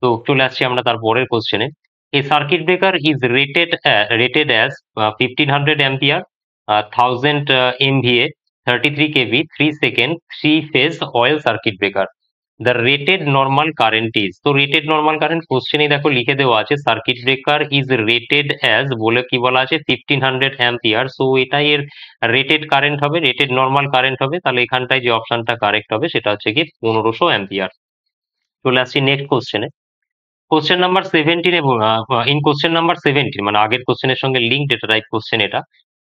তো চলে আসছি আমরা তার পরের কোশ্চেনে, a circuit breaker is rated as, rated as uh, fifteen hundred ampere, uh, one thousand uh, M V A, thirty-three kV, three second, three phase oil circuit breaker. The rated normal current is, so rated normal current question e dekho likhe dewa ache circuit breaker is rated as bole ki bola ache fifteen hundred ampere, so eta er rated current hobe, rated normal current hobe, tale ekhan tai je option ta correct hobe seta hocche ki fifteen hundred ampere. Chole ashi next question e, question number seventeen, in question number seventeen মানে আগের কোশ্চেনের সঙ্গে linked এটা type question এটা,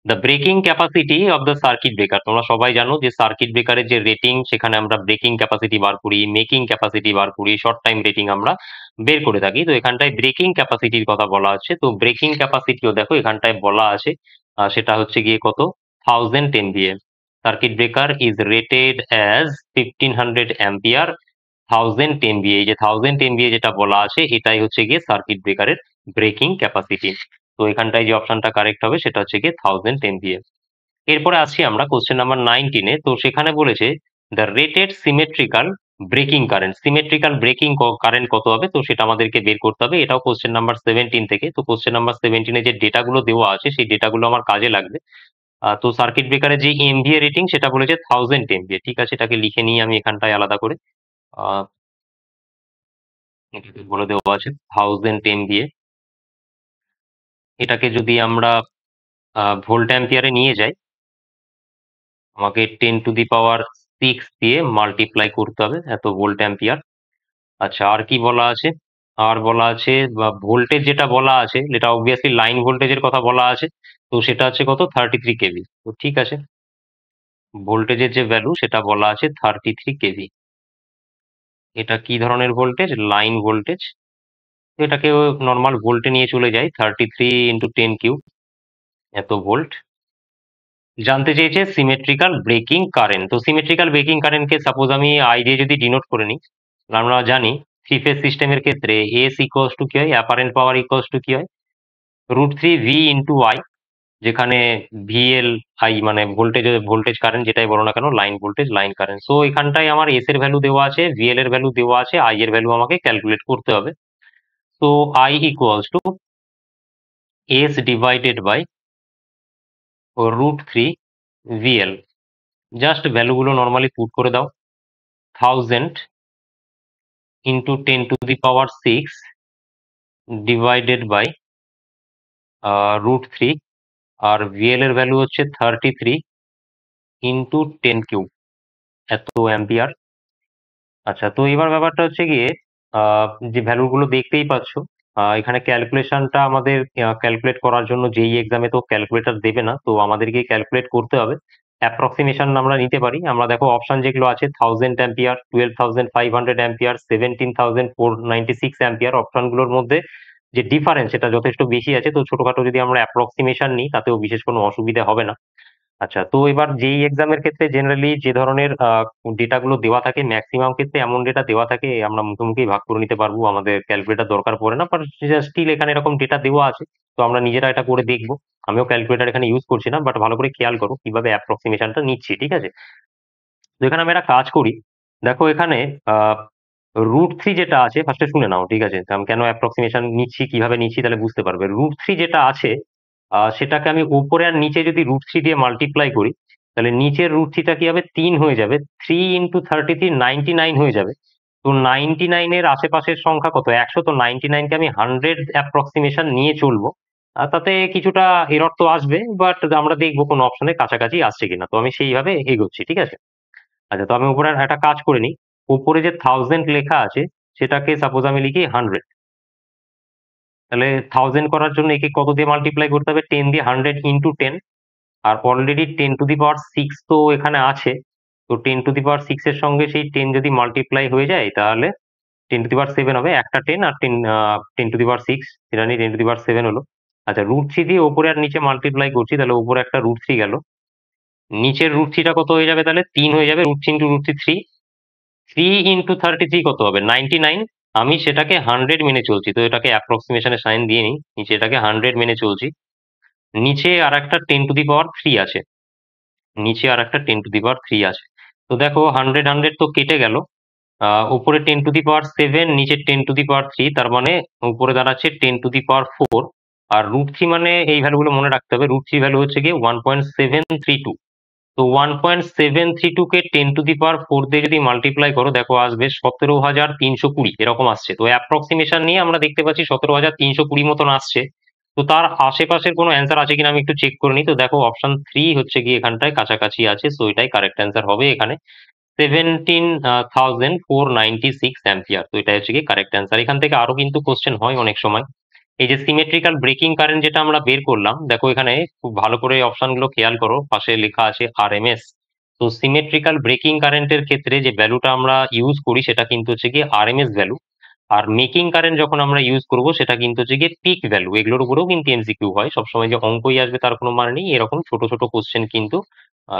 the breaking capacity of the circuit breaker. তোমরা সবাই জানো যে সার্কিট ব্রেকারের যে রেটিং সেখানে আমরা ব্রেকিং ক্যাপাসিটি বার করি, মেকিং ক্যাপাসিটি বার করি, শর্ট টাইম রেটিং আমরা বের করে থাকি। তো এখানটায় ব্রেকিং ক্যাপাসিটির কথা বলা আছে, তো ব্রেকিং ক্যাপাসিটিও দেখো এখানটায় বলা আছে সেটা হচ্ছে গিয়ে কত, thousand MVA. Circuit breaker is rated as fifteen hundred ampere, thousand MVA, যে থাউজেন্ড এমভিএ যেটা বলা আছে এটাই হচ্ছে গিয়ে সার্কিট ব্রেকারের ব্রেকিং ক্যাপাসিটি। তো এখানটায় যে অপশনটা কারেক্ট হবে সেটা হচ্ছে গিয়ে থাউজেন্ড এমভিএ। এরপরে আসছি আমরা কোশ্চেন নাম্বার নাইনটিনে, তো সেখানে বলেছে the rated symmetrical breaking current, symmetrical breaking current কত হবে, তো সেটা আমাদেরকে বের করতে হবে, এটাও কোশ্চেন নাম্বার সেভেন্টিন থেকে। তো কোশ্চেন নাম্বার সেভেন্টিনে যে ডেটাগুলো দেওয়া আছে সেই ডেটাগুলো আমার কাজে লাগবে। তো সার্কিট ব্রেকারের যে এমভিএ রেটিং সেটা বলেছে থাউজেন্ড এমভিএ, ঠিক আছে, এটাকে লিখে নিয়ে আমি এখানটায় আলাদা করে বলে দেওয়া আছে থাউজেন্ড এমভিএ। এটাকে যদি আমরা ভোল্ট অ্যাম্পিয়ারে নিয়ে যাই আমাকে ten to the power six দিয়ে মাল্টিপ্লাই করতে হবে, এত ভোল্ট অ্যাম্পিয়ার। আচ্ছা আর কি বলা আছে, আর বলা আছে ভোল্টেজ যেটা বলা আছে যেটা অবভিয়াসলি লাইন ভোল্টেজের কথা বলা আছে, তো সেটা হচ্ছে কত, থার্টি থ্রি কেভি। তো ঠিক আছে, ভোল্টেজের যে ভ্যালু সেটা বলা আছে থার্টি থ্রি কেভি। এটা কি ধরনের ভোল্টেজ, লাইন ভোল্টেজ, এটাকে নর্মাল ভোল্টে নিয়ে চলে যাই, thirty three into ten cube এত ভোল্ট। জানতে চেয়েছে সিমেট্রিক্যাল ব্রেকিং কারেন্ট, তো সিমেট্রিক্যাল ব্রেকিং কারেন্টকে সাপোজ আমি আই দিয়ে যদি ডিনোট করে নিই, আমরা জানি থ্রি ফেজ সিস্টেমের ক্ষেত্রে এস ইকোয়াস টু কি হয়, অ্যাপারেন্ট পাওয়ার ইকোয়াস টু কি হয়, root three V into I, যেখানে ভিএল আই মানে ভোল্টেজ ভোল্টেজ কারেন্ট যেটাই বলো না কেন, line voltage line current. So এখানটায় আমার এস এর ভ্যালু দেওয়া আছে, ভিএল এর ভ্যালু দেওয়া আছে, আই এর ভ্যালু আমাকে ক্যালকুলেট করতে হবে। তো I equals to S divided by root three VL, just ভ্যালুগুলো নর্মালি পুট করে দাও, thousand into ten to the power six divided by root three, আর ভিএল এর ভ্যালু হচ্ছে thirty three into ten cube এত অ্যাম্পিয়ার। আচ্ছা, তো এবার ব্যাপারটা হচ্ছে গিয়ে যে ভ্যালুগুলো দেখতেই পাচ্ছ আহ এখানে ক্যালকুলেশনটা আমাদের ক্যালকুলেট করার জন্য যেই এক্সামে তো ক্যালকুলেটর দেবে না, তো আমাদেরকে ক্যালকুলেট করতে হবে। অ্যাপ্রক্সিমেশন আমরা নিতে পারি। আমরা দেখো অপশন যেগুলো আছে thousand ampere, twelve thousand five hundred ampere, seventeen thousand four ninety six ampere, অপশনগুলোর মধ্যে যে ডিফারেন্স সেটা যথেষ্ট বেশি আছে। তো ছোটখাটো যদি আমরা অ্যাপ্রক্সিমেশন নিই তাতেও বিশেষ কোনো অসুবিধা হবে না। আচ্ছা, তো এবার যেই এক্সামের ক্ষেত্রে জেনারেলি যে ধরনের ডেটাগুলো দেওয়া থাকে, ম্যাক্সিমাম ক্ষেত্রে এমন ডেটা দেওয়া থাকে আমরা মুখোমুখি ভাগ করে নিতে পারবো, আমাদের ক্যালকুলেটার দরকার পড়ে না। বাট স্টিল এখানে এরকম ডেটা দেওয়া আছে, তো আমরা নিজেরা এটা করে দেখবো। আমিও ক্যালকুলেটার এখানে ইউজ করছি না, বাট ভালো করে খেয়াল করো কিভাবে অ্যাপ্রক্সিমেশনটা নিচ্ছি, ঠিক আছে? তো এখানে আমি একটা কাজ করি, দেখো এখানে আহ রুট থ্রি যেটা আছে, ফার্স্টে শুনে নাও, ঠিক আছে? আমি কেন অ্যাপ্রক্সিমেশন নিচ্ছি, কিভাবে নিচ্ছি তাহলে বুঝতে পারবে। রুট থ্রি যেটা আছে সেটাকে আমি উপরে আর নিচে যদি রুট থ্রি দিয়ে মাল্টিপ্লাই করি তাহলে নিচের রুট থ্রিটা কি হবে, তিন হয়ে যাবে। Three into thirty three ninety nine হয়ে যাবে। তো নাইনটি নাইনের আশেপাশের সংখ্যা কত, একশো। তো নাইনটি নাইনকে আমি হান্ড্রেড অ্যাপ্রক্সিমেশন নিয়ে চলবো, আর তাতে কিছুটা এরর তো আসবে, বাট আমরা দেখবো কোন অপশনের কাছাকাছি আসছে কিনা। তো আমি সেইভাবে এগোচ্ছি, ঠিক আছে? আচ্ছা, তো আমি উপরে একটা কাজ করে নিই। উপরে যে থাউজেন্ড লেখা আছে সেটাকে সাপোজ আমি লিখি হান্ড্রেড। তাহলে থাউজেন্ড করার জন্য একে কত দিয়ে মাল্টিপ্লাই করতে হবে, টেন দিয়ে। হান্ড্রেড ইন্টু টেন, আর already ten to the power six তো এখানে আছে। তো ten to the power six এর সঙ্গে সেই টেন যদি মাল্টিপ্লাই হয়ে যায় তাহলে ten to the power seven হবে। একটা টেন আর ten ten to the power six সেটা নিয়ে ten to the power seven হলো। আচ্ছা, রুট থ্রি দিয়ে ওপরে আর নিচে মাল্টিপ্লাই করছি, তাহলে ওপরে একটা রুট থ্রি গেল, নিচের রুট থ্রিটা কত হয়ে যাবে, তাহলে তিন হয়ে যাবে। Root three into root three three, three into thirty three কত হবে, নাইনটি নাইন। আমি সেটাকে হান্ড্রেড মেনে চলছি, তো এটাকে অ্যাপ্রক্সিমেশনের সাইন দিয়ে নিই, নিচে এটাকে হান্ড্রেড মেনে চলছি। নিচে আর একটা ten to the power three আছে, নিচে আর একটা ten to the power three আছে। তো দেখো হান্ড্রেড হান্ড্রেড তো কেটে গেল, উপরে ten to the power seven, নিচে ten to the power three, তার মানে উপরে দাঁড়াচ্ছে ten to the power four. আর রুট থ্রি মানে এই ভ্যালুগুলো মনে রাখতে হবে। রুট থ্রি ভ্যালু হচ্ছে গিয়ে one point seven three two. তো one point seven three two কে ten to the power four দিয়ে যদি মাল্টিপ্লাই করো, দেখো আসবে সতেরো হাজার তিনশো কুড়ি এরকম আসছে। তো অ্যাপ্রক্সিমেশন নিয়ে আমরা দেখতে পাচ্ছি সতেরো হাজার তিনশো কুড়ি মতন আসছে। তো তার আশেপাশের কোনো অ্যান্সার আছে কিনা আমি একটু চেক করে নিই। তো দেখো অপশন থ্রি হচ্ছে গিয়ে এখানটায় কাছাকাছি আছে, তো এটাই কারেক্ট অ্যান্সার হবে এখানে। Seventeen thousand four ninety six ampere, তো এটাই হচ্ছে গিয়ে কারেক্ট অ্যান্সার। এখান থেকে আরো কিন্তু কোশ্চেন হয় অনেক সময়। এই যে সিমেট্রিক্যাল ব্রেকিং কারেন্ট যেটা আমরা বের করলাম, দেখো এখানে খুব ভালো করে অপশনগুলো খেয়াল করো, পাশে লেখা আছে আরএমএস। তো সিমেট্রিক্যাল ব্রেকিং কারেন্টের ক্ষেত্রে যে ভ্যালুটা আমরা ইউজ করি সেটা কিন্তু হচ্ছে গিয়ে আরএমএস ভ্যালু। আর মেকিং কারেন্ট যখন আমরা ইউজ করব সেটা কিন্তু হচ্ছে গিয়ে পিক ভ্যালু। এগুলোর উপরেও কিন্তু এমসিকিউ হয়, সবসময় যে অঙ্কই আসবে তার কোনো মানে নেই। এরকম ছোট ছোট কোশ্চেন কিন্তু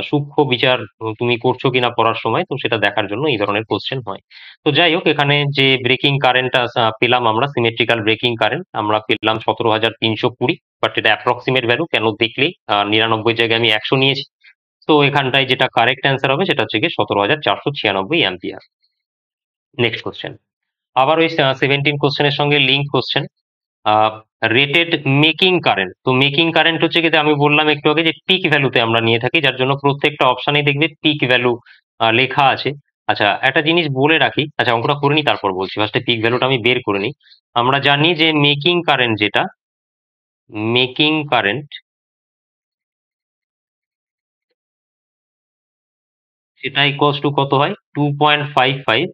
সূক্ষ্ম বিচার তুমি করছো কিনা পড়ার সময়, তো সেটা দেখার জন্য এই ধরনের কোশ্চেন হয়। তো যাই হোক, এখানে যে ব্রেকিং কারেন্টটা পেলাম আমরা, সিমেট্রিক্যাল ব্রেকিং কারেন্ট আমরা পেলাম সতেরো হাজার তিনশো কুড়ি বাট এটা অ্যাপ্রক্সিমেট ভ্যালু। কেন দেখলেই নিরানব্বই জায়গায় আমি একশো নিয়েছি। তো এখানটায় যেটা কারেক্ট অ্যান্সার হবে সেটা হচ্ছে গিয়ে সতেরো হাজার চারশো ছিয়ানব্বই অ্যাম্পিয়ার। নেক্সট কোশ্চেন, আবার ওই সেভেন্টিন কোশ্চেনের সঙ্গে link question, rated making current. তো মেকিং কারেন্ট হচ্ছে কি, আমি বললাম একটু আগে যে পিক ভ্যালুতে আমরা নিয়ে থাকি, যার জন্য প্রত্যেকটা অপশানেই দেখবে পিক ভ্যালু লেখা আছে। আচ্ছা, একটা জিনিস বলে রাখি, আচ্ছা অঙ্কটা করে নিই তারপর বলছি, ফার্স্টে পিক ভ্যালুটা আমি বের করে নিই। আমরা জানি যে মেকিং কারেন্ট যেটা, মেকিং কারেন্ট সেটা ইকুয়ালস টু কত হয়, two point five five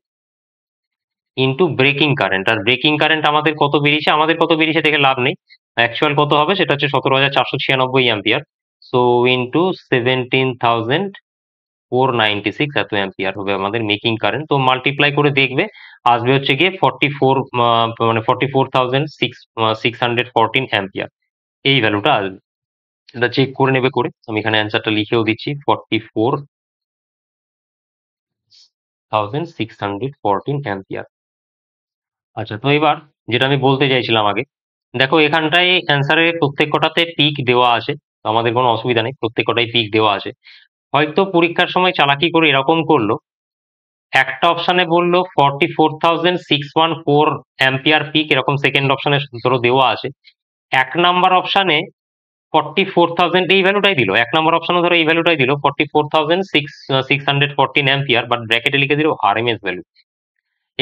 into breaking current. আর ব্রেকিং কারেন্ট আমাদের কত বেরিয়েছে, আমাদের কত বেরিয়েছে দেখে লাভ নেই, অ্যাকচুয়াল কত হবে সেটা হচ্ছে সতেরো হাজার চারশো ছিয়ানব্বই ampere. So into seventeen thousand four ninety six এত অ্যাম্পিয়ার হবে আমাদের মেকিং কারেন্ট। তো মাল্টিপ্লাই করে দেখবে আসবে হচ্ছে গিয়ে ফর্টি ফোর মানে forty four thousand six six hundred fourteen ampere এই ভ্যালুটা আসবে। এটা চেক করে নেবে করে, আমি এখানে অ্যান্সারটা লিখেও দিচ্ছি, forty four thousand six hundred fourteen ampere. আচ্ছা, তো এবার যেটা আমি বলতে চাইছিলাম আগে, দেখো এখানটায় অ্যান্সারে প্রত্যেক কটাতে পিক দেওয়া আছে, আমাদের কোনো অসুবিধা নেই, প্রত্যেক কটাই পিক দেওয়া আছে। হয়তো পরীক্ষার সময় চালাকি করে এরকম করলো, একটা অপশানে বললো forty four thousand six one four ampere peak, এরকম সেকেন্ড অপশানে সতেরো দেওয়া আছে। এক নাম্বার অপশানে ফর্টি ফোর থাউজেন্ড এই ভ্যালুটাই দিল, এক নাম্বার অপশানে ধরো এই ভ্যালুটাই দিল forty four thousand six six hundred fourteen ampere, but ব্র্যাকেটে লিখে দিল আর এম এস ভ্যালু।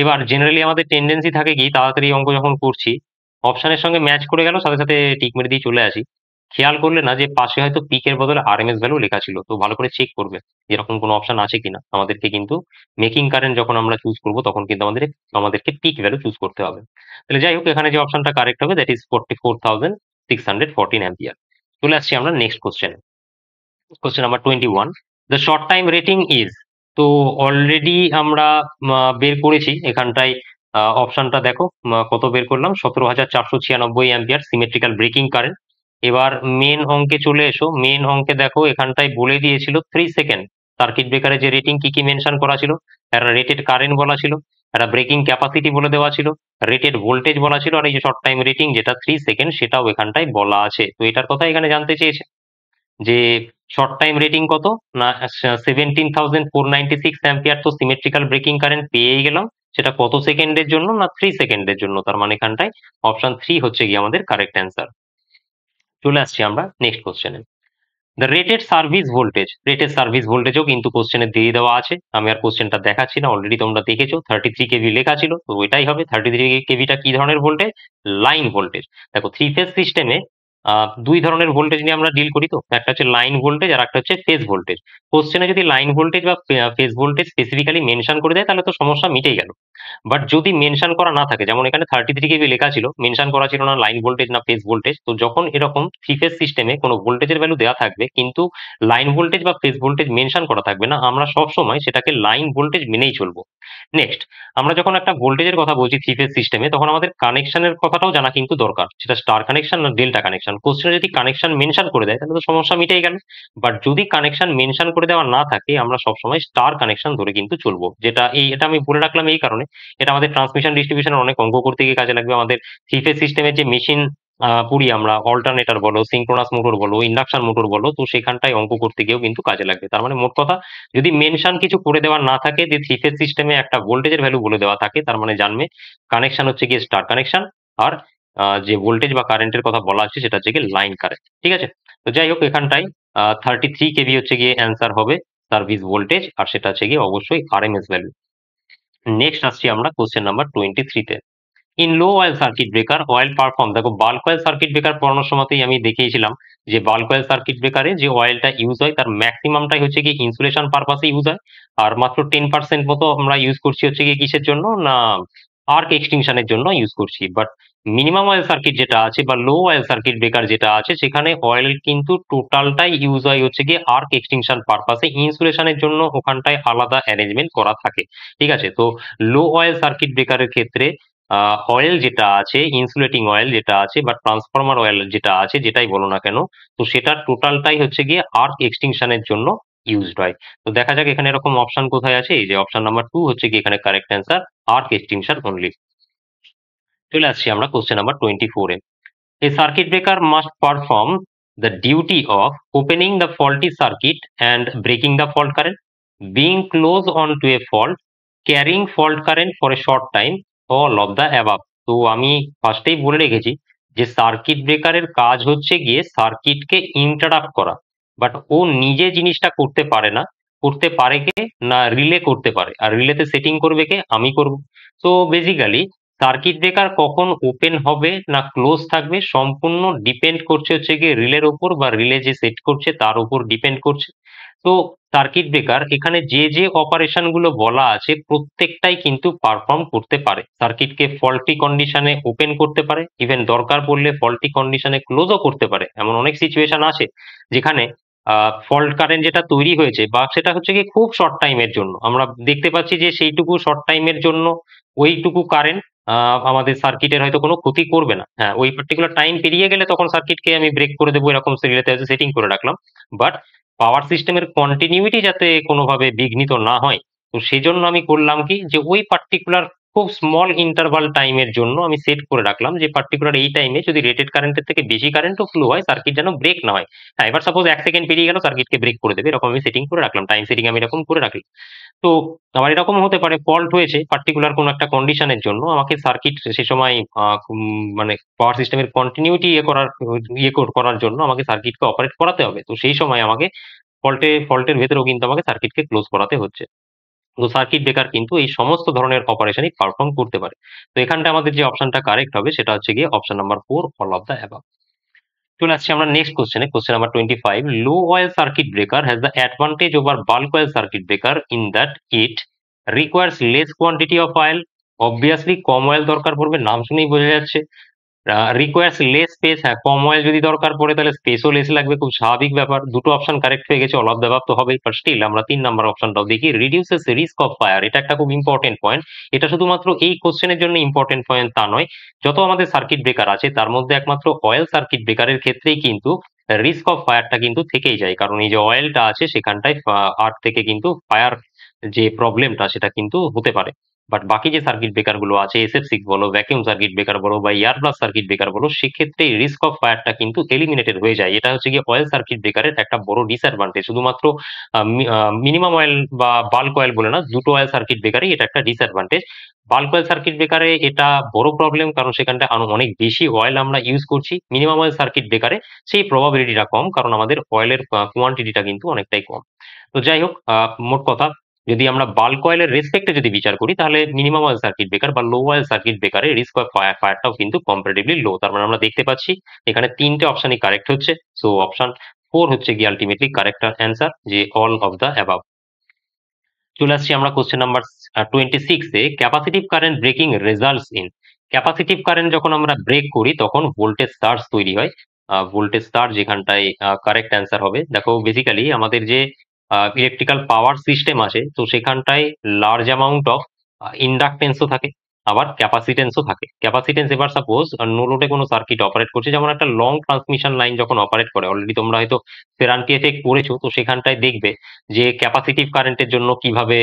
এবার জেনারেলি আমাদের টেন্ডেন্সি থাকে কি, তাড়াতাড়ি অঙ্ক যখন করছি অপশানের সঙ্গে ম্যাচ করে গেল সাথে সাথে টিক মেরে দিয়ে চলে আসি। খেয়াল করলে না যে পাশে হয়তো পিক এর বদলে আরএমএস ভ্যালু লেখা ছিল, তো ভালো করে চেক করবে এরকম কোনো অপশন আছে কিনা। আমাদেরকে কিন্তু মেকিং কারেন্ট যখন আমরা চুজ করব তখন কিন্তু আমাদের আমাদেরকে পিক ভ্যালু চুজ করতে হবে। তাহলে যাই হোক, এখানে যে অপশনটা কারেক্ট হবে that is forty four thousand six hundred fourteen. চলে আসছি আমরা নেক্সট কোশ্চেনে, question number twenty one. The short time rating is, তো অলরেডি আমরা বের করেছি এখানটায় অপশনটা দেখো কত বের করলাম, সতেরো হাজার চারশো ছিয়ানব্বই অ্যাম্পিয়ার সিমেট্রিক্যাল ব্রেকিং কারেন্ট। এবার মেন অঙ্কে চলে এসো, মেন অঙ্কে দেখো এখানটায় বলে দিয়েছিল থ্রি সেকেন্ড সার্কিট ব্রেকারের যে রেটিং কি কি মেনশন করা ছিল, একটা রেটেড কারেন্ট বলা ছিল, একটা ব্রেকিং ক্যাপাসিটি বলে দেওয়া ছিল, রেটেড ভোল্টেজ বলা ছিল, আর এই যে শর্ট টাইম রেটিং যেটা থ্রি সেকেন্ড সেটাও এখানটায় বলা আছে। তো এটার কথা এখানে জানতে চেয়েছে যে শর্ট টাইম রেটিং কত না seventeen thousand four ninety six ampere. তো সিমেট্রিক্যাল ব্রেকিং কারেন্ট পেয়েই গেলাম, সেটা কত সেকেন্ডের জন্য না থ্রি সেকেন্ডের জন্য, তার মানে এখানটায় অপশন থ্রি হচ্ছে গিয়ে আমাদের কারেক্ট অ্যান্সার। চলে আসছি আমরা নেক্সট কোশ্চেনে, the rated service voltage. Rated service ভোল্টেজও কিন্তু কোশ্চেনে দিয়ে দেওয়া আছে, আমি আর কোশ্চেনটা দেখাচ্ছি না, অলরেডি তোমরা দেখেছো থার্টি থ্রি কেভি লেখা ছিল, তো ওইটাই হবে। থার্টি থ্রি কেভিটা কি ধরনের ভোল্টেজ, লাইন ভোল্টেজ। দেখো থ্রি ফেজ সিস্টেমে দুই ধরনের ভোল্টেজ নিয়ে আমরা ডিল করি, তো একটা হচ্ছে লাইন ভোল্টেজ আর একটা হচ্ছে ফেজ ভোল্টেজ। কোশ্চেনে যদি লাইন ভোল্টেজ বা ফেজ ভোল্টেজ স্পেসিফিক্যালি মেনশন করে দেয় তাহলে তো সমস্যা মিটেই গেল, বাট যদি মেনশন করা না থাকে, যেমন এখানে থার্টি থ্রি কেভি লেখা ছিল, মেনশন করা ছিল না লাইন ভোল্টেজ না ফেজ ভোল্টেজ, তো যখন এরকম থ্রি ফেজ সিস্টেমে কোনো ভোল্টেজের ভ্যালু দেওয়া থাকবে কিন্তু লাইন ভোল্টেজ বা ফেজ ভোল্টেজ মেনশন করা থাকবে না, আমরা সবসময় সেটাকে লাইন ভোল্টেজ মেনেই চলবো। নেক্সট, আমরা যখন একটা ভোল্টেজের কথা বলছি থ্রি ফেজ সিস্টেমে তখন আমাদের কানেকশনের কথাটাও জানা কিন্তু দরকার, সেটা স্টার কানেকশন না ডেল্টা কানেকশন। কোশ্চেনে যদি কানেকশন মেনশন করে দেয় তাহলে তো সমস্যা মিটেই গেল, বাট যদি কানেকশন মেনশন করে দেওয়া না থাকে আমরা সবসময় স্টার কানেকশন ধরে কিন্তু চলবো। যেটা এই এটা আমি বলে রাখলাম এই কারণে, এটা আমাদের ট্রান্সমিশন ডিস্ট্রিবিউশনের অনেক অঙ্ক করতে গিয়ে কাজে লাগবে। আমাদের থ্রি ফেজ সিস্টেমের যে মেশিন পুরি আমরা, অল্টারনেটার বলো, সিঙ্ক্রোনাস মোটর বলো, ইন্ডাকশন মোটর বলো, তো সেখানটায় অঙ্ক করতে গিয়েও কিন্তু কাজে লাগবে। তার মানে মোট কথা, যদি মেনশন কিছু করে দেওয়া না থাকে যে থ্রি ফেজ সিস্টেমে একটা ভোল্টেজের ভ্যালু বলে দেওয়া থাকে, তার মানে জানবে কানেকশন হচ্ছে গিয়ে স্টার কানেকশন, আর যে ভোল্টেজ বা কারেন্টের কথা বলা আছে সেটা হচ্ছে গিয়ে লাইন কারেন্ট। ঠিক আছে, তো যাই হোক এখানটায় থার্টি থ্রি কেভি হচ্ছে গিয়ে অ্যান্সার হবে সার্ভিস ভোল্টেজ, আর সেটা হচ্ছে গিয়ে অবশ্যই R M S value. Next আসছি আমরা কোশ্চেন নাম্বার টোয়েন্টি থ্রিতে, in low oil circuit breaker oil perform. দেখো বাল্ক অয়েল সার্কিট ব্রেকার পড়ানোর সময়তেই আমি দেখিয়েছিলাম যে বাল্ক অয়েল সার্কিট ব্রেকারে যে অয়েলটা ইউজ হয় তার ম্যাক্সিমামটাই হচ্ছে কি ইনসুলেশন পারপাসে ইউজ হয়, আর মাত্র টেন পার্সেন্ট মতো আমরা ইউজ করছি হচ্ছে গিয়ে কিসের জন্য না আর্ক এক্সটিংশনের জন্য ইউজ করছি। বাট মিনিমাম অয়েল সার্কিট যেটা আছে বা লো অয়েল সার্কিট ব্রেকার যেটা আছে সেখানে অয়েল কিন্তু টোটালটাই ইউজ হয় হচ্ছে গিয়ে আর্ক এক্সটিংশন পারপাসে, ইনসুলেশনের জন্য ওখানটায় আলাদা অ্যারেঞ্জমেন্ট করা থাকে। ঠিক আছে, তো লো অয়েল সার্কিট ব্রেকারের ক্ষেত্রে অয়েল যেটা আছে ইনসুলেটিং অয়েল যেটা আছে বা ট্রান্সফরমার অয়েল যেটা আছে যেটাই বলো না কেন, তো সেটা টোটালটাই হচ্ছে গিয়ে আর্ক এক্সটিংশনের জন্য ইউজড হয়। তো দেখা যাক এখানে এরকম অপশন কোথায় আছে, এই যে অপশন নাম্বার টু হচ্ছে গিয়ে এখানে correct answer, arc extinction only. চলে আসছি আমরা কোশ্চেন নাম্বার টোয়েন্টি ফোরে, a circuit breaker must perform the duty of opening the faulty circuit and breaking the fault current, being close on to a fault, carrying fault current for a short time, all of the above. তো আমি ফার্স্টেই বলে রেখেছি যে circuit ব্রেকারের কাজ হচ্ছে গিয়ে সার্কিটকে ইন্টারাপ্ট করা, বাট ও নিজে জিনিসটা করতে পারে না, করতে পারে কে না রিলে করতে পারে, আর রিলেতে সেটিং করবে কে, আমি করব। তো বেসিক্যালি সার্কিট ব্রেকার কখন ওপেন হবে না ক্লোজ থাকবে সম্পূর্ণ ডিপেন্ড করছে হচ্ছে গিয়ে রিলের ওপর বা রিলে যে সেট করছে তার উপর ডিপেন্ড করছে। তো সার্কিট ব্রেকার এখানে যে যে অপারেশন গুলো বলা আছে প্রত্যেকটাই কিন্তু পারফর্ম করতে পারে, সার্কিটকে ফল্টি কন্ডিশনে ওপেন করতে পারে, ইভেন দরকার পড়লে ফল্টি কন্ডিশনে ক্লোজও করতে পারে। এমন অনেক সিচুয়েশন আছে যেখানে ফল্ট কারেন্ট যেটা তৈরি হয়েছে বা সেটা হচ্ছে গিয়ে খুব শর্ট টাইমের জন্য, আমরা দেখতে পাচ্ছি যে সেইটুকু শর্ট টাইমের জন্য ওইটুকু কারেন্ট আমাদের সার্কিটের হয়তো কোনো ক্ষতি করবে না, হ্যাঁ ওই পার্টিকুলার টাইম পেরিয়ে গেলে তখন সার্কিটকে আমি ব্রেক করে দেবো এরকম সিরিয়াতে সেটিং করে রাখলাম, বাট পাওয়ার সিস্টেমের কন্টিনিউটি যাতে কোনোভাবে বিঘ্নিত না হয় তো সেজন্য আমি করলাম কি যে ওই পার্টিকুলার খুব স্মল ইন্টারভাল টাইমের জন্য আমি সেট করে রাখলাম যে পার্টিকুলার এই টাইমে যদি রেটেড কারেন্টের থেকে বেশি কারেন্টও ফ্লো হয় সার্কিট যেন ব্রেক না হয়, হ্যাঁ এবার সাপোজ এক সেকেন্ড পেরিয়ে গেল সার্কিটকে ব্রেক করে দেবে এরকম আমি সেটিং করে রাখলাম, টাইম সেটিং আমি এরকম করে রাখলাম। তো আবার এরকম হতে পারে ফল্ট হয়েছে পার্টিকুলার কোনো একটা কন্ডিশনের জন্য, আমাকে সার্কিট সে সময় মানে পাওয়ার সিস্টেমের কন্টিনিউটি ইয়ে করার ইয়ে করার জন্য আমাকে সার্কিটকে অপারেট করাতে হবে, তো সেই সময় আমাকে ফল্টে ফল্টের ভেতরেও কিন্তু আমাকে সার্কিটকে ক্লোজ করাতে হচ্ছে। তো সার্কিট ব্রেকার কিন্তু এই সমস্ত ধরনের অপারেশনই পারফর্ম করতে পারে। তো এখানটা আমাদের যে অপশনটা কারেক্ট হবে সেটা হচ্ছে গিয়ে option number four, all of the above. চলে আসছি আমরা নেক্সট কোশ্চেনে। Question number twenty five, low oil circuit breaker has the advantage over bulk oil circuit breaker in that it requires less quantity of oil. Obviously কম oil দরকার পড়বে, নাম শুনেই বোঝা যাচ্ছে। রিকোয়ার্স লেস স্পেস, হ্যাঁ কম অয়েল যদি দরকার পড়ে তাহলে স্পেসও লেস লাগবে, খুব স্বাভাবিক ব্যাপার। দুটো অপশন কারেক্ট হয়ে গেছে, অল অফ দ্য অ্যাবাভ তো হবেই। বাট স্টিল আমরা তিন নাম্বার অপশনটাও দেখি, রিডিউসেস রিস্ক অফ ফায়ার। এটা একটা খুব ইম্পর্টেন্ট পয়েন্ট, এটা শুধুমাত্র এই কোশ্চেনের জন্য ইম্পর্টেন্ট পয়েন্ট তা নয়, যত আমাদের সার্কিট ব্রেকার আছে তার মধ্যে একমাত্র অয়েল সার্কিট ব্রেকারের ক্ষেত্রেই কিন্তু রিস্ক অফ ফায়ারটা কিন্তু থেকেই যায়, কারণ এই যে অয়েলটা আছে সেখানটায় আর্থ থেকে কিন্তু ফায়ার যে প্রবলেমটা সেটা কিন্তু হতে পারে। বাট বাকি যে সার্কিট ব্রেকার গুলো আছে, এসএফ সিক্স বলো, ভ্যাকিউম সার্কিট ব্রেকার বলো বা এয়ার ব্লাস্ট সার্কিট ব্রেকার বলো, সেক্ষেত্রে রিস্ক অফ ফায়ারটা কিন্তু এলিমিনেটেড হয়ে যায়। এটা হচ্ছে কি অয়েল সার্কিট ব্রেকারের একটা বড় ডিসঅ্যাডভান্টেজ, শুধুমাত্র মিনিমাম অয়েল বা বাল্ক অয়েল বলে না, দুটো অয়েল সার্কিট ব্রেকারই এটা একটা ডিসঅ্যাডভান্টেজ। বাল্ক অয়েল সার্কিট ব্রেকারে এটা বড় প্রবলেম, কারণ সেখানটা অনেক বেশি অয়েল আমরা ইউজ করছি। মিনিমাম অয়েল সার্কিট ব্রেকারে সেই প্রবাবিলিটিটা কম, কারণ আমাদের অয়েলের কোয়ান্টিটিটা কিন্তু অনেকটাই কম। তো যাই হোক, মোট কথা যদি আমরা বাল্ক অয়েলের রেসপেক্টে যদি বিচার করি তাহলে মিনিমাম অয়েল সার্কিট ব্রেকার বা লো অয়েল সার্কিট ব্রেকারে রিস্ক অফ ফায়ারটাও কিন্তু কম্পারেটিভলি লো। তার মানে আমরা দেখতে পাচ্ছি এখানে তিনটে অপশনই কারেক্ট হচ্ছে, সো অপশন ফোর হচ্ছে গিয়ে আলটিমেটলি কারেক্ট অ্যান্সার, যে অল অফ দ্য অ্যাবাভ। চলে আসছি আমরা question number twenty six A, capacitive current breaking results in. Capacitive current যখন আমরা ব্রেক করি তখন ভোল্টেজ সার্জ তৈরি হয়, ভোল্টেজ সার্জ এখানটায় কারেক্ট অ্যান্সার হবে। দেখো বেসিক্যালি আমাদের যে ইলেকট্রিক্যাল পাওয়ার সিস্টেম আছে তো সেখানটায় লার্জ অ্যামাউন্ট অফ ইন্ডাকটেন্সও থাকে, আবার ক্যাপাসিটেন্সও থাকে। ক্যাপাসিটেন্স এবার সাপোজ নো লোডে কোনো সার্কিট অপারেট করছে, যেমন একটা লং ট্রান্সমিশন লাইন যখন অপারেট করে, অলরেডি তোমরা হয়তো ফেরান্টি এফেক্ট পড়েছো, তো সেখানটায় দেখবে যে ক্যাপাসিটিভ কারেন্টের জন্য কিভাবে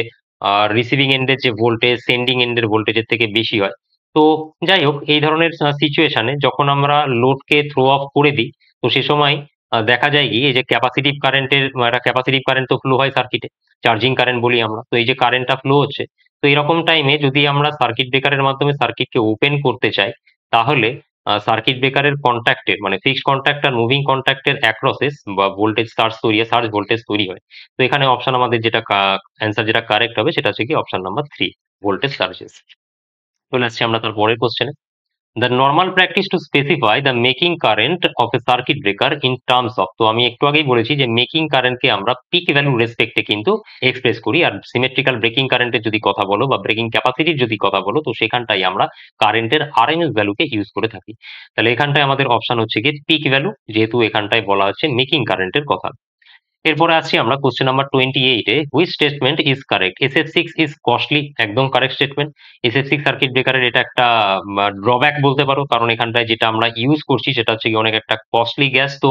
রিসিভিং এন্ডের যে ভোল্টেজ সেন্ডিং এন্ডের ভোল্টেজের থেকে বেশি হয়। তো যাই হোক, এই ধরনের সিচুয়েশনে যখন আমরা লোডকে থ্রো অফ করে দিই তো সে সময় দেখা যায় কি এই যে ক্যাপাসিটিভ কারেন্টের একটা ক্যাপাসিটিভ কারেন্ট তো ফ্লো হয় সার্কিটে, চার্জিং কারেন্ট বলি আমরা, তো এই যে কারেন্টটা ফ্লো হচ্ছে, তো এরকম টাইমে যদি আমরা সার্কিট ব্রেকারের মাধ্যমে সার্কিটকে ওপেন করতে চাই তাহলে সার্কিট ব্রেকারের কন্ট্যাক্টের মানে ফিক্সড কন্ট্যাক্ট আর মুভিং কন্ট্যাক্টের অ্যাক্রসেস বা ভোল্টেজ সার্জ তৈরি হয়, সার্জ ভোল্টেজ তৈরি হয়। তো এখানে অপশন আমাদের যেটা অ্যান্সার যেটা কারেক্ট হবে সেটা হচ্ছে কি option number three, voltage surges. চলে আসছি আমরা তার পরের কোশ্চেনে। The normal practice to specify the making current of a circuit breaker in terms of, তো আমি একটু আগেই বলেছি যে making current কে আমরা peak value রেসপেক্টে কিন্তু এক্সপ্রেস করি, আর সিমেট্রিক্যাল ব্রেকিং কারেন্টের যদি কথা বলো বা ব্রেকিং ক্যাপাসিটির যদি কথা বলো তো সেখানটাই আমরা কারেন্টের আরএমএস ভ্যালুকে ইউজ করে থাকি। তাহলে এখানটায় আমাদের অপশন হচ্ছে কি পিক ভ্যালু, যেহেতু এখানটায় বলা হচ্ছে মেকিং কারেন্টের কথা। এরপরে আসছি আমরা question number twenty eight a, which statement is correct. SF six is costly, একদম correct statement. SF six circuit ব্রেকারের এটা একটা ড্রব্যাক বলতে পারো, কারণ এখানটায় যেটা আমরা ইউজ করছি সেটা হচ্ছে কি অনেক একটা কস্টলি গ্যাস, তো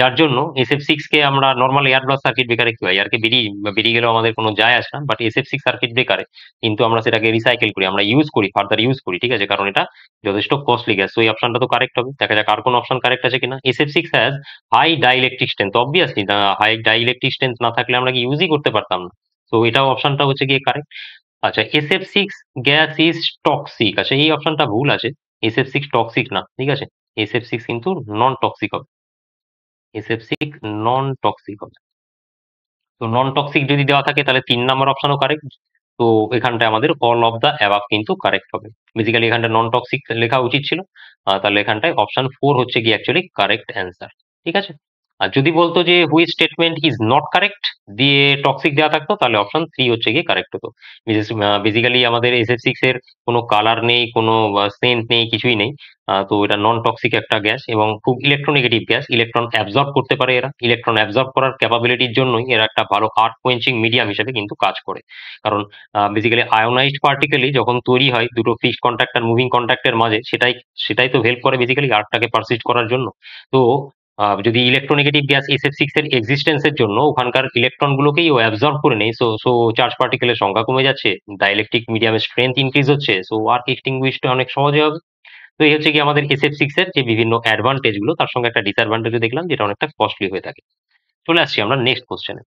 যার জন্য এসএফ সিক্স কে আমরা নর্মাল এয়ার ব্লাস্ট সার্কিট ব্রেকারে কি হয় এয়ারকে বেরিয়ে বেরিয়ে গেলেও আমাদের কোনো যায় আসে না, বাট এসএফ সিক্স সার্কিট ব্রেকারে কিন্তু আমরা সেটাকে রিসাইকেল করি, আমরা ইউজ করি, ফার্দার ইউজ করি, ঠিক আছে, কারণ এটা যথেষ্ট কস্টলি গ্যাস। তো এই অপশনটা তো কারেক্ট হবে। দেখা যাক আর কোন অপশন কারেক্ট আছে কিনা। SF six has high dielectric strength, obviously high dielectric strength না থাকলে আমরা কি ইউজই করতে পারতাম না, তো এটাও অপশনটা হচ্ছে গিয়ে কারেক্ট। আচ্ছা, SF six gas is toxic, আচ্ছা এই অপশনটা ভুল আছে, এসএফ সিক্স টক্সিক না, ঠিক আছে, এসএফ সিক্স কিন্তু নন টক্সিক হবে, এসএফ সিক্স নন টক্সিক হবে। তো নন টক্সিক যদি দেওয়া থাকে তাহলে তিন নাম্বার অপশনও কারেক্ট, তো এখানটা আমাদের অল অফ দ্য অ্যাবাভ কিন্তু কারেক্ট হবে। বেসিক্যালি এখানটা নন টক্সিক লেখা উচিত ছিল, তাহলে এখানটায় অপশন ফোর হচ্ছে গিয়ে অ্যাকচুয়ালি কারেক্ট অ্যান্সার, ঠিক আছে। আর যদি বলতো যে which statement is not correct দিয়ে টক্সিক দেওয়া থাকতো তাহলে অপশন থ্রি হচ্ছে গিয়ে কারেক্ট হতো। বেসিক্যালি আমাদের এসএফ সিক্স এর কোনো কালার নেই, কোনো সেন্ট নেই, কিছুই নেই, তো এটা নন টক্সিক একটা গ্যাস এবং খুব ইলেকট্রোনেগেটিভ গ্যাস, ইলেকট্রন অ্যাবজর্ব করতে পারে, এরা ইলেকট্রন অ্যাবজর্ব করার ক্যাপাবিলিটির জন্যই এরা একটা ভালো আর্থ কোয়েঞ্চিং মিডিয়াম হিসেবে কিন্তু কাজ করে, কারণ বেসিক্যালি আয়োনাইজড পার্টিকেলই যখন তৈরি হয় দুটো ফিক্সড কন্ট্যাক্ট আর মুভিং কন্ট্যাক্টের মাঝে, সেটাই সেটাই তো হেল্প করে বেসিক্যালি আর্থটাকে পারসিস্ট করার জন্য। তো যদি ইলেকট্রোনেগেটিভ গ্যাস এসএফ সিক্স এর এক্সিস্টেন্সের জন্য ওখানকার ইলেকট্রনগুলোকেই ও অ্যাবজর্ব করে নেয়, সো সো চার্জ পার্টিকেলের সংখ্যা কমে যাচ্ছে, ডাইইলেকট্রিক মিডিয়ামের স্ট্রেংথ ইনক্রিজ হচ্ছে, সো ওয়ার্ক এক্সটিংগুইশটা অনেক সহজ হবে। তো এই হচ্ছে কি আমাদের এসএফ সিক্স এর যে বিভিন্ন অ্যাডভান্টেজগুলো, তার সঙ্গে একটা ডিসঅ্যাডভান্টেজও দেখলাম যেটা অনেকটা কস্টলি হয়ে থাকে। চলে আসছি আমরা নেক্সট কোশ্চেনে।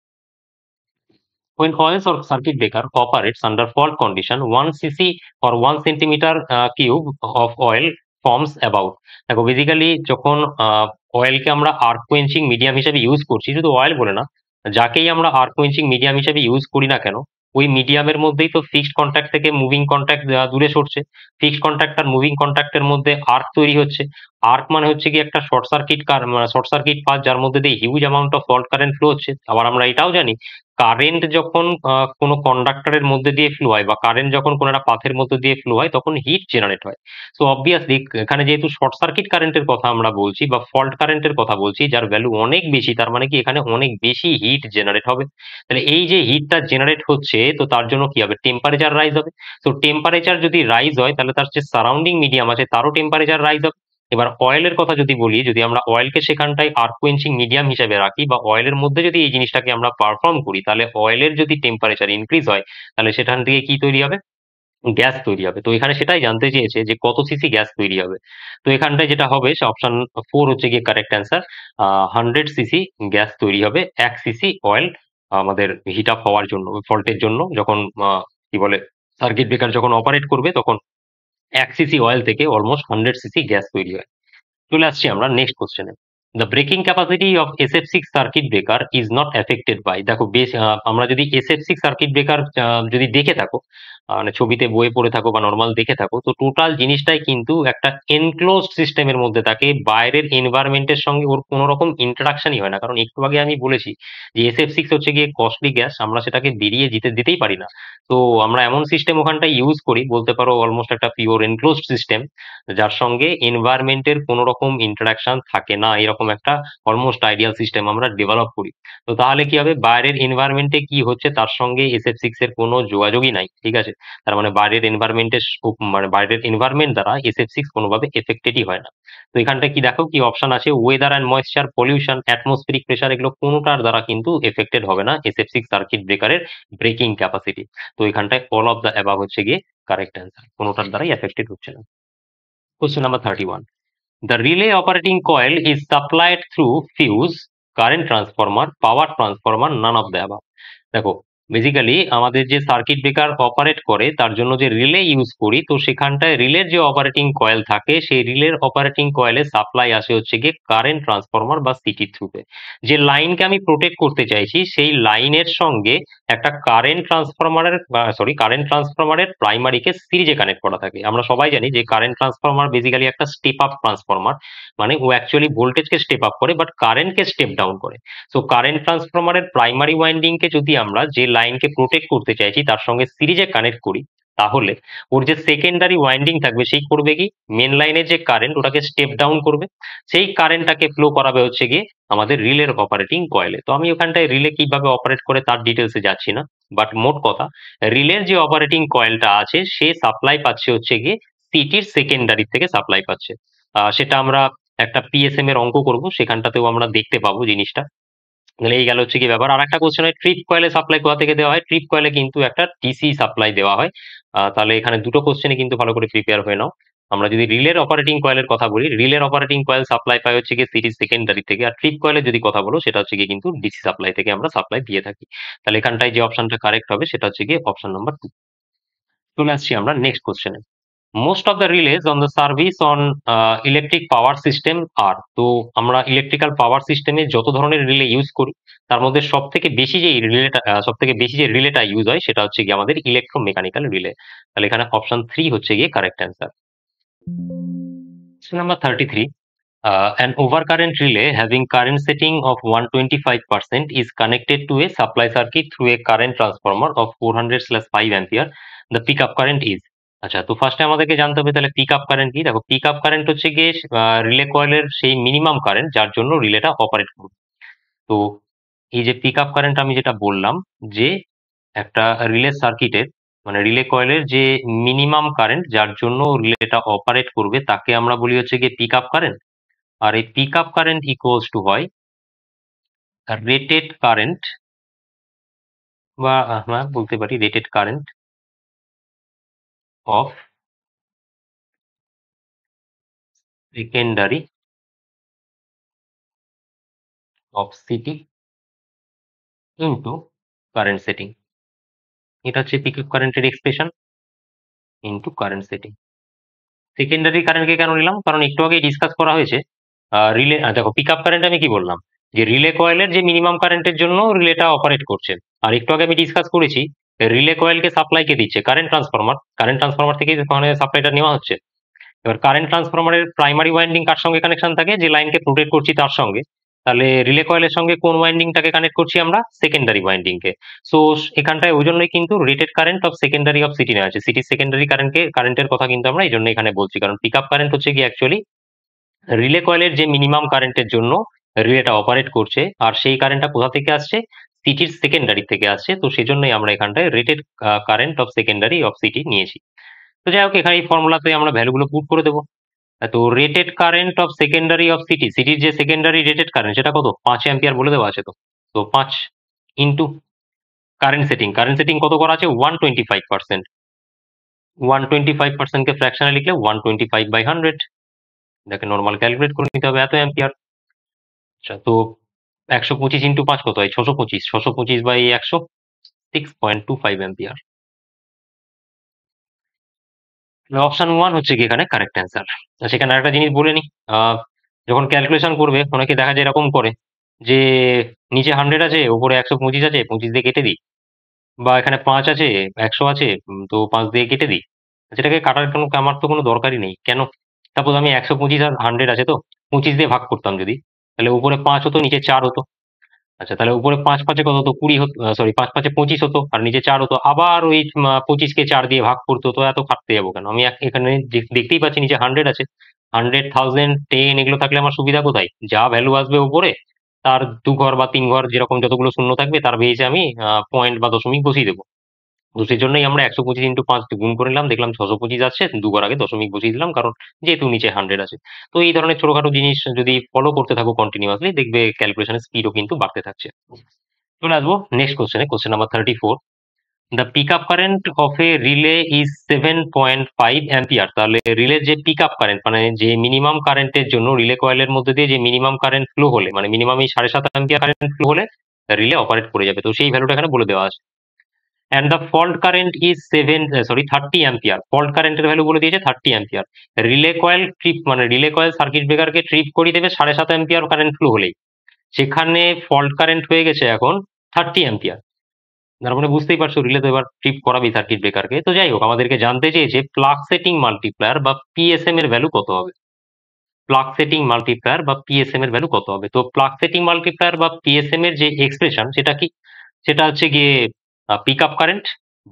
When coils or circuit breaker operates under fault condition, one cc or one centimeter uh, cube of oil forms about, দেখো বেসিক্যালি যখন অয়েলকে আমরা আর্ক কোয়েঞ্চিং মিডিয়াম হিসেবে ইউজ করছি, শুধু অয়েল বলে না, যাকেই আমরা আর্ক কোয়েঞ্চিং মিডিয়াম হিসেবে ইউজ করি না কেন ওই মিডিয়ামের মধ্যেই তো ফিক্সড কন্ট্যাক্ট থেকে মুভিং কন্ট্যাক্ট দূরে সরছে, ফিক্সড কন্ট্যাক্ট আর মুভিং কন্ট্যাক্টের মধ্যে আর্ক তৈরি হচ্ছে। আর্ক মানে হচ্ছে কি একটা শর্ট সার্কিট কার শর্ট সার্কিট পাথ যার মধ্যে দিয়ে huge amount of fault current flow হচ্ছে। আবার আমরা এটাও জানি কারেন্ট যখন কোনো কন্ডাক্টরের মধ্যে দিয়ে ফ্লো হয় বা কারেন্ট যখন কোনো একটা পাথের মধ্যে দিয়ে ফ্লো হয় তখন হিট জেনারেট হয়। সো অবভিয়াসলি এখানে যেহেতু শর্ট সার্কিট কারেন্টের কথা আমরা বলছি বা ফল্ট কারেন্টের কথা বলছি যার ভ্যালু অনেক বেশি, তার মানে কি এখানে অনেক বেশি হিট জেনারেট হবে। তাহলে এই যে হিটটা জেনারেট হচ্ছে তো তার জন্য কি হবে, টেম্পারেচার রাইজ হবে। তো টেম্পারেচার যদি রাইজ হয় তাহলে তার যে সারাউন্ডিং মিডিয়াম আছে তারও টেম্পারেচার রাইজ হবে। এবার অয়েলের কথা যদি বলি, যদি আমরা অয়েলকে সেখানটাই আর্ক কুইন্সিং মিডিয়াম হিসেবে রাখি বা অয়েলের মধ্যে যদি এই জিনিসটাকে আমরা পারফর্ম করি তাহলে অয়েলের যদি টেম্পারেচার ইনক্রিজ হয় তাহলে সেখান থেকে কি তৈরি হবে, গ্যাস তৈরি হবে। তো এখানে সেটাই জানতে চেয়েছে যে কত সিসি গ্যাস তৈরি হবে। তো এখানটায় যেটা হবে সে অপশন ফোর হচ্ছে গিয়ে correct answer, hundred CC gas তৈরি হবে এক সিসি অয়েল আমাদের হিট আপ হওয়ার জন্য ফল্টের জন্য যখন কি বলে সার্কিট ব্রেকার যখন অপারেট করবে তখন এক সিসি অয়েল থেকে অলমোস্ট হান্ড্রেড সিসি গ্যাস তৈরি হয়। চলে আসছি আমরা নেক্সট কোশ্চেনে। The breaking capacity of S F six circuit breaker is not affected by, দেখো বেশ আমরা যদি S F six circuit breaker যদি দেখে থাকো মানে ছবিতে বইয়ে পড়ে থাকো বা নর্মাল দেখে থাকো তো টোটাল জিনিসটাই কিন্তু একটা এনক্লোজড সিস্টেমের মধ্যে থাকে, বাইরের এনভায়রনমেন্টের সঙ্গে ওর কোনো রকম ইন্টারাকশনই হয় না। কারণ একটু আগে আমি বলেছি যে এস এফ সিক্স হচ্ছে গিয়ে কস্টলি গ্যাস, আমরা সেটাকে বেরিয়ে যেতে দিতেই পারি না। তো আমরা এমন সিস্টেম ওখানটা ইউজ করি, বলতে পারো অলমোস্ট একটা পিওর এনক্লোজড সিস্টেম যার সঙ্গে এনভায়রনমেন্টের কোনো রকম ইন্টারাকশন থাকে না, এরকম একটা অলমোস্ট আইডিয়াল সিস্টেম আমরা ডেভেলপ করি। তো তাহলে কি হবে, বাইরের এনভায়রনমেন্টে কি হচ্ছে তার সঙ্গে এস এফ সিক্স এর কোনো যোগাযোগই নাই, ঠিক আছে। তার মানে বাইরের এনভায়রনমেন্টের মানে বাইরের এনভায়রনমেন্ট দ্বারা এস এফ সিক্স কোনোভাবে এফেক্টেডই হয় না। তো এখানটা কি দেখো কি অপশন আছে, weather and moisture, pollution, atmospheric pressure, এগুলো কোনোটার দ্বারা কিন্তু এফেক্টেড হবে না এস এফ সিক্স সার্কিট ব্রেকারের ব্রেকিং ক্যাপাসিটি। তো এখানটায় অল অফ দ্য অ্যাবাভ হচ্ছে গিয়ে কারেক্ট অ্যান্সার, কোনোটার দ্বারাই এফেক্টেড হচ্ছে না। Question number thirty one, the relay operating coil is supplied through fuse, current transformer, power transformer, none of the above. দেখো বেসিক্যালি আমাদের যে সার্কিট ব্রেকার অপারেট করে তার জন্য যে রিলে ইউজ করি তো সেখানটায় রিলের যে অপারেটিং কয়েল থাকে সেই রিলের অপারেটিং কয়েলে সাপ্লাই আসে হচ্ছে গিয়ে কারেন্ট ট্রান্সফরমার বা সিটির থ্রুতে। যে লাইনকে আমি প্রোটেক্ট করতে চাইছি সেই লাইনের সঙ্গে একটা কারেন্ট ট্রান্সফরমারের সরি কারেন্ট ট্রান্সফরমারের প্রাইমারিকে সিরিজে কানেক্ট করা থাকে। আমরা সবাই জানি যে কারেন্ট ট্রান্সফরমার বেসিক্যালি একটা স্টেপ আপ ট্রান্সফরমার, মানে ও অ্যাকচুয়ালি ভোল্টেজকে স্টেপ আপ করে বাট কারেন্টকে স্টেপ ডাউন করে। সো কারেন্ট ট্রান্সফরমারের প্রাইমারি ওয়াইন্ডিংকে যদি আমরা যে লাইনকে প্রোটেক্ট করতে চাইছি তার সঙ্গে সিরিজে কানেক্ট করি তাহলে ওর যে সেকেন্ডারি ওয়াইন্ডিং থাকবে সেই করবে কি, মেন লাইনে যে কারেন্ট ওটাকে স্টেপ ডাউন করবে, সেই কারেন্টটাকে ফ্লো করাবে হচ্ছে গিয়ে আমাদের রিলের অপারেটিং কয়েলে। তো আমি ওখানটায় রিলে কিভাবে অপারেট করে তার ডিটেলসে যাচ্ছি না, বাট মোট কথা রিলের যে অপারেটিং কয়েলটা আছে সে সাপ্লাই পাচ্ছে হচ্ছে গিয়ে সিটির সেকেন্ডারি থেকে সাপ্লাই পাচ্ছে। সেটা আমরা একটা পিএসএম এর অঙ্ক করবো, সেখানটাতেও আমরা দেখতে পাবো জিনিসটা। এই গেল হচ্ছে কি ব্যাপার। আর একটা কোশ্চেন হয় ট্রিপ কয়েলে সাপ্লাই কোথা থেকে দেওয়া হয়, ট্রিপ কয়েলে কিন্তু একটা ডিসি সাপ্লাই দেওয়া হয়। তাহলে এখানে দুটো কোশ্চেনে কিন্তু ভালো করে প্রিপেয়ার হয়ে নাও। আমরা যদি রিলের অপারেটিং কয়েলের কথা বলি, রিলের অপারেটিং কয়েল সাপ্লাই পাই হচ্ছে গিয়ে সিরিজ সেকেন্ডারি থেকে, আর ট্রিপ কয়েলের যদি কথা বলো সেটা হচ্ছে গিয়ে কিন্তু ডিসি সাপ্লাই থেকে আমরা সাপ্লাই দিয়ে থাকি। তাহলে এখানটায় যে অপশনটা কারেক্ট হবে সেটা হচ্ছে গিয়ে অপশন নাম্বার টু। চলে আসছি আমরা নেক্সট কোশ্চেনে। Most of the relays on the service on electric power system are, তো আমরা ইলেকট্রিক্যাল পাওয়ার সিস্টেমে যত ধরনের রিলে ইউজ করি তার মধ্যে সব থেকে বেশি যে রিলেটা সব থেকে বেশি যে রিলেটা ইউজ হয় সেটা হচ্ছে গিয়ে আমাদের ইলেকট্রোমেকানিক্যাল রিলে। তাহলে এখানে অপশন থ্রি হচ্ছে গিয়ে correct answer. Number thirty three Uh, an overcurrent relay having current setting of one hundred twenty-five percent is connected to a supply circuit through a current transformer of four hundred slash five ampere. The pickup current is, আচ্ছা তো ফার্স্টে আমাদেরকে জানতে হবে তাহলে pick up current কি। দেখো pick up current হচ্ছে গিয়ে রিলে কয়েলের সেই মিনিমাম কারেন্ট যার জন্য রিলেটা অপারেট করবে। তো এই যে পিক আপ কারেন্ট আমি যেটা বললাম যে একটা রিলে সার্কিটের মানে রিলে কয়েলের যে মিনিমাম কারেন্ট যার জন্য রিলেটা অপারেট করবে তাকে আমরা বলি হচ্ছে গিয়ে পিক আপ কারেন্ট। আর এই pick up current equals to হয় রেটেড কারেন্ট, বা আমরা বলতে পারি rated current of secondary of CT into current setting. এটা হচ্ছে পিক আপ কারেন্টের expression into current setting. Secondary কারেন্টকে কেন নিলাম, কারণ একটু আগে ডিসকাস করা হয়েছে রিলে। দেখো পিক আপ কারেন্ট আমি কি বললাম যে রিলে কয়েলের যে মিনিমাম কারেন্টের জন্য রিলেটা অপারেট করছে, আর একটু আগে আমি ডিসকাস করেছি রিলে কয়েলকে সাপ্লাই কে দিচ্ছে, কারেন্ট ট্রান্সফরমার। কারেন্ট ট্রান্সফরমার থেকে ওখানে সাপ্লাইটা নেওয়া হচ্ছে। এবার কারেন্ট ট্রান্সফরমারের প্রাইমারি ওয়াইন্ডিং কার সঙ্গে কানেকশন থাকে, যে লাইনকে প্রোটেক্ট করছি তার সঙ্গে। তাহলে রিলে কয়েলের সঙ্গে কোন ওয়াইন্ডিংটাকে কানেক্ট করছি আমরা? সেকেন্ডারি ওয়াইন্ডিংকে। সো এখানটায় ওই জন্যই কিন্তু rated current of secondary of CT নেওয়া আছে। সিটির সেকেন্ডারি কারেন্টকে কারেন্টের কথা কিন্তু আমরা এই জন্য এখানে বলছি, কারণ পিক আপ কারেন্ট হচ্ছে কি অ্যাকচুয়ালি রিলে কয়েলের যে মিনিমাম কারেন্টের জন্য রিলেটা অপারেট করছে, আর সেই কারেন্টটা কোথা থেকে আসছে? সিটির সেকেন্ডারি থেকে আসছে। তো সেই জন্যই আমরা এখানটায় rated current of secondary of CT নিয়েছি। তো যাই হোক, এখানে এই ফর্মুলাতে আমরা ভ্যালুগুলো পুট করে দেবো। তো rated current of secondary of CT, সিটির যে সেকেন্ডারি রেটেড কারেন্ট সেটা কত? পাঁচ অ্যাম্পিয়ার বলে দেওয়া আছে। তো তো পাঁচ into current setting, current setting কত করা আছে? One twenty five percent one twenty five পার্সেন্টকে ফ্র্যাকশনে লিখলে one twenty five by hundred, এটাকে নর্মাল ক্যালকুলেট করে নিতে হবে এত অ্যাম্পিয়ার। আচ্ছা, তো একশো পঁচিশ ইন্টু পাঁচ কত হয়? ছশো পঁচিশ, ছশো পঁচিশ বাই একশো, six point two five ampere. Option one হচ্ছে কি এখানে কারেক্ট অ্যান্সার। সেখানে আরেকটা জিনিস বলে নি, যখন ক্যালকুলেশন করবে অনেকে দেখা যায় এরকম করে যে নিচে হান্ড্রেড আছে, উপরে একশো পঁচিশ আছে, পঁচিশ দিয়ে কেটে দিই, বা এখানে পাঁচ আছে, একশো আছে, তো পাঁচ দিয়ে কেটে দিই। সেটাকে কাটার কোনো আমার তো কোনো দরকারই নেই। কেন? তারপর আমি একশো পঁচিশ আর হান্ড্রেড আছে, তো পঁচিশ দিয়ে ভাগ করতাম যদি, তাহলে উপরে পাঁচ হতো, নিচে চার হতো। আচ্ছা, তাহলে উপরে পাঁচ পাঁচে কত হতো? কুড়ি হতো, সরি পাঁচ পাঁচে পঁচিশ হতো, আর নিচে চার হতো। আবার ওই পঁচিশকে চার দিয়ে ভাগ করতে হতো। এত খাটতে যাবো কেন? আমি এখানে দেখতেই পাচ্ছি নিচে হান্ড্রেড আছে, হান্ড্রেড, থাউজেন্ড, টেন, এগুলো থাকলে আমার সুবিধা কোথায়? যা ভ্যালু আসবে উপরে তার দু ঘর বা তিন ঘর, যেরকম যতগুলো শূন্য থাকবে তার বেঁচে আমি পয়েন্ট বা দশমিক বসিয়ে দেবো। তো সেই জন্যই আমরা একশো পঁচিশ ইন্টু পাঁচ গুণ করে নিলাম, দেখলাম ছশো পঁচিশ আসছে, দুবার আগে দশমিক বসিয়ে দিলাম, কারণ যেহেতু নিচে হান্ড্রেড আছে। তো এই ধরনের ছোটখাটো জিনিস যদি ফলো করতে থাকো কন্টিনিউয়াসলি, দেখবে ক্যালকুলেশনের স্পিডও কিন্তু বাড়তে থাকছে। চলে আসবো নেক্সট কোশ্চেনে, question number thirty four. The pick up current of a relay is seven point five ampere. তাহলে রিলের যে পিক আপ কারেন্ট, মানে যে মিনিমাম কারেন্টের জন্য রিলে কয়েলের মধ্যে দিয়ে যে মিনিমাম কারেন্ট ফ্লো হলে, মানে মিনিমাম এই সাড়ে সাত অ্যাম্পিয়ার কারেন্ট ফ্লো হলে রিলে অপারেট করে যাবে, তো সেই ভ্যালুটা এখানে বলে দেওয়া আছে। And the fault current is seven, uh, sorry, thirty ampere. Fault current এর ভ্যালু বলে দিয়েছে thirty ampere. Relay coil trip, মানে relay coil circuit breaker কে trip করে দেবে সাড়ে সাত ampere current flow হলেই। সেখানে fault current হয়ে গেছে এখন thirty ampere। তার মানে বুঝতেই পারছো রিলে তো এবার ট্রিপ করাবি সার্কিট ব্রেকারকে। তো যাই হোক, আমাদেরকে জানতে চেয়েছে প্লাগ সেটিং মাল্টিপ্লায়ার বা পিএসএম এর ভ্যালু কত হবে। প্লাগ সেটিং মাল্টিপ্লায়ার বা পিএসএম এর ভ্যালু কত হবে। তো প্লাগ সেটিং মাল্টিপ্লায়ার বা পিএসএম এর যে এক্সপ্রেশন সেটা কি? সেটা হচ্ছে গিয়ে pick up current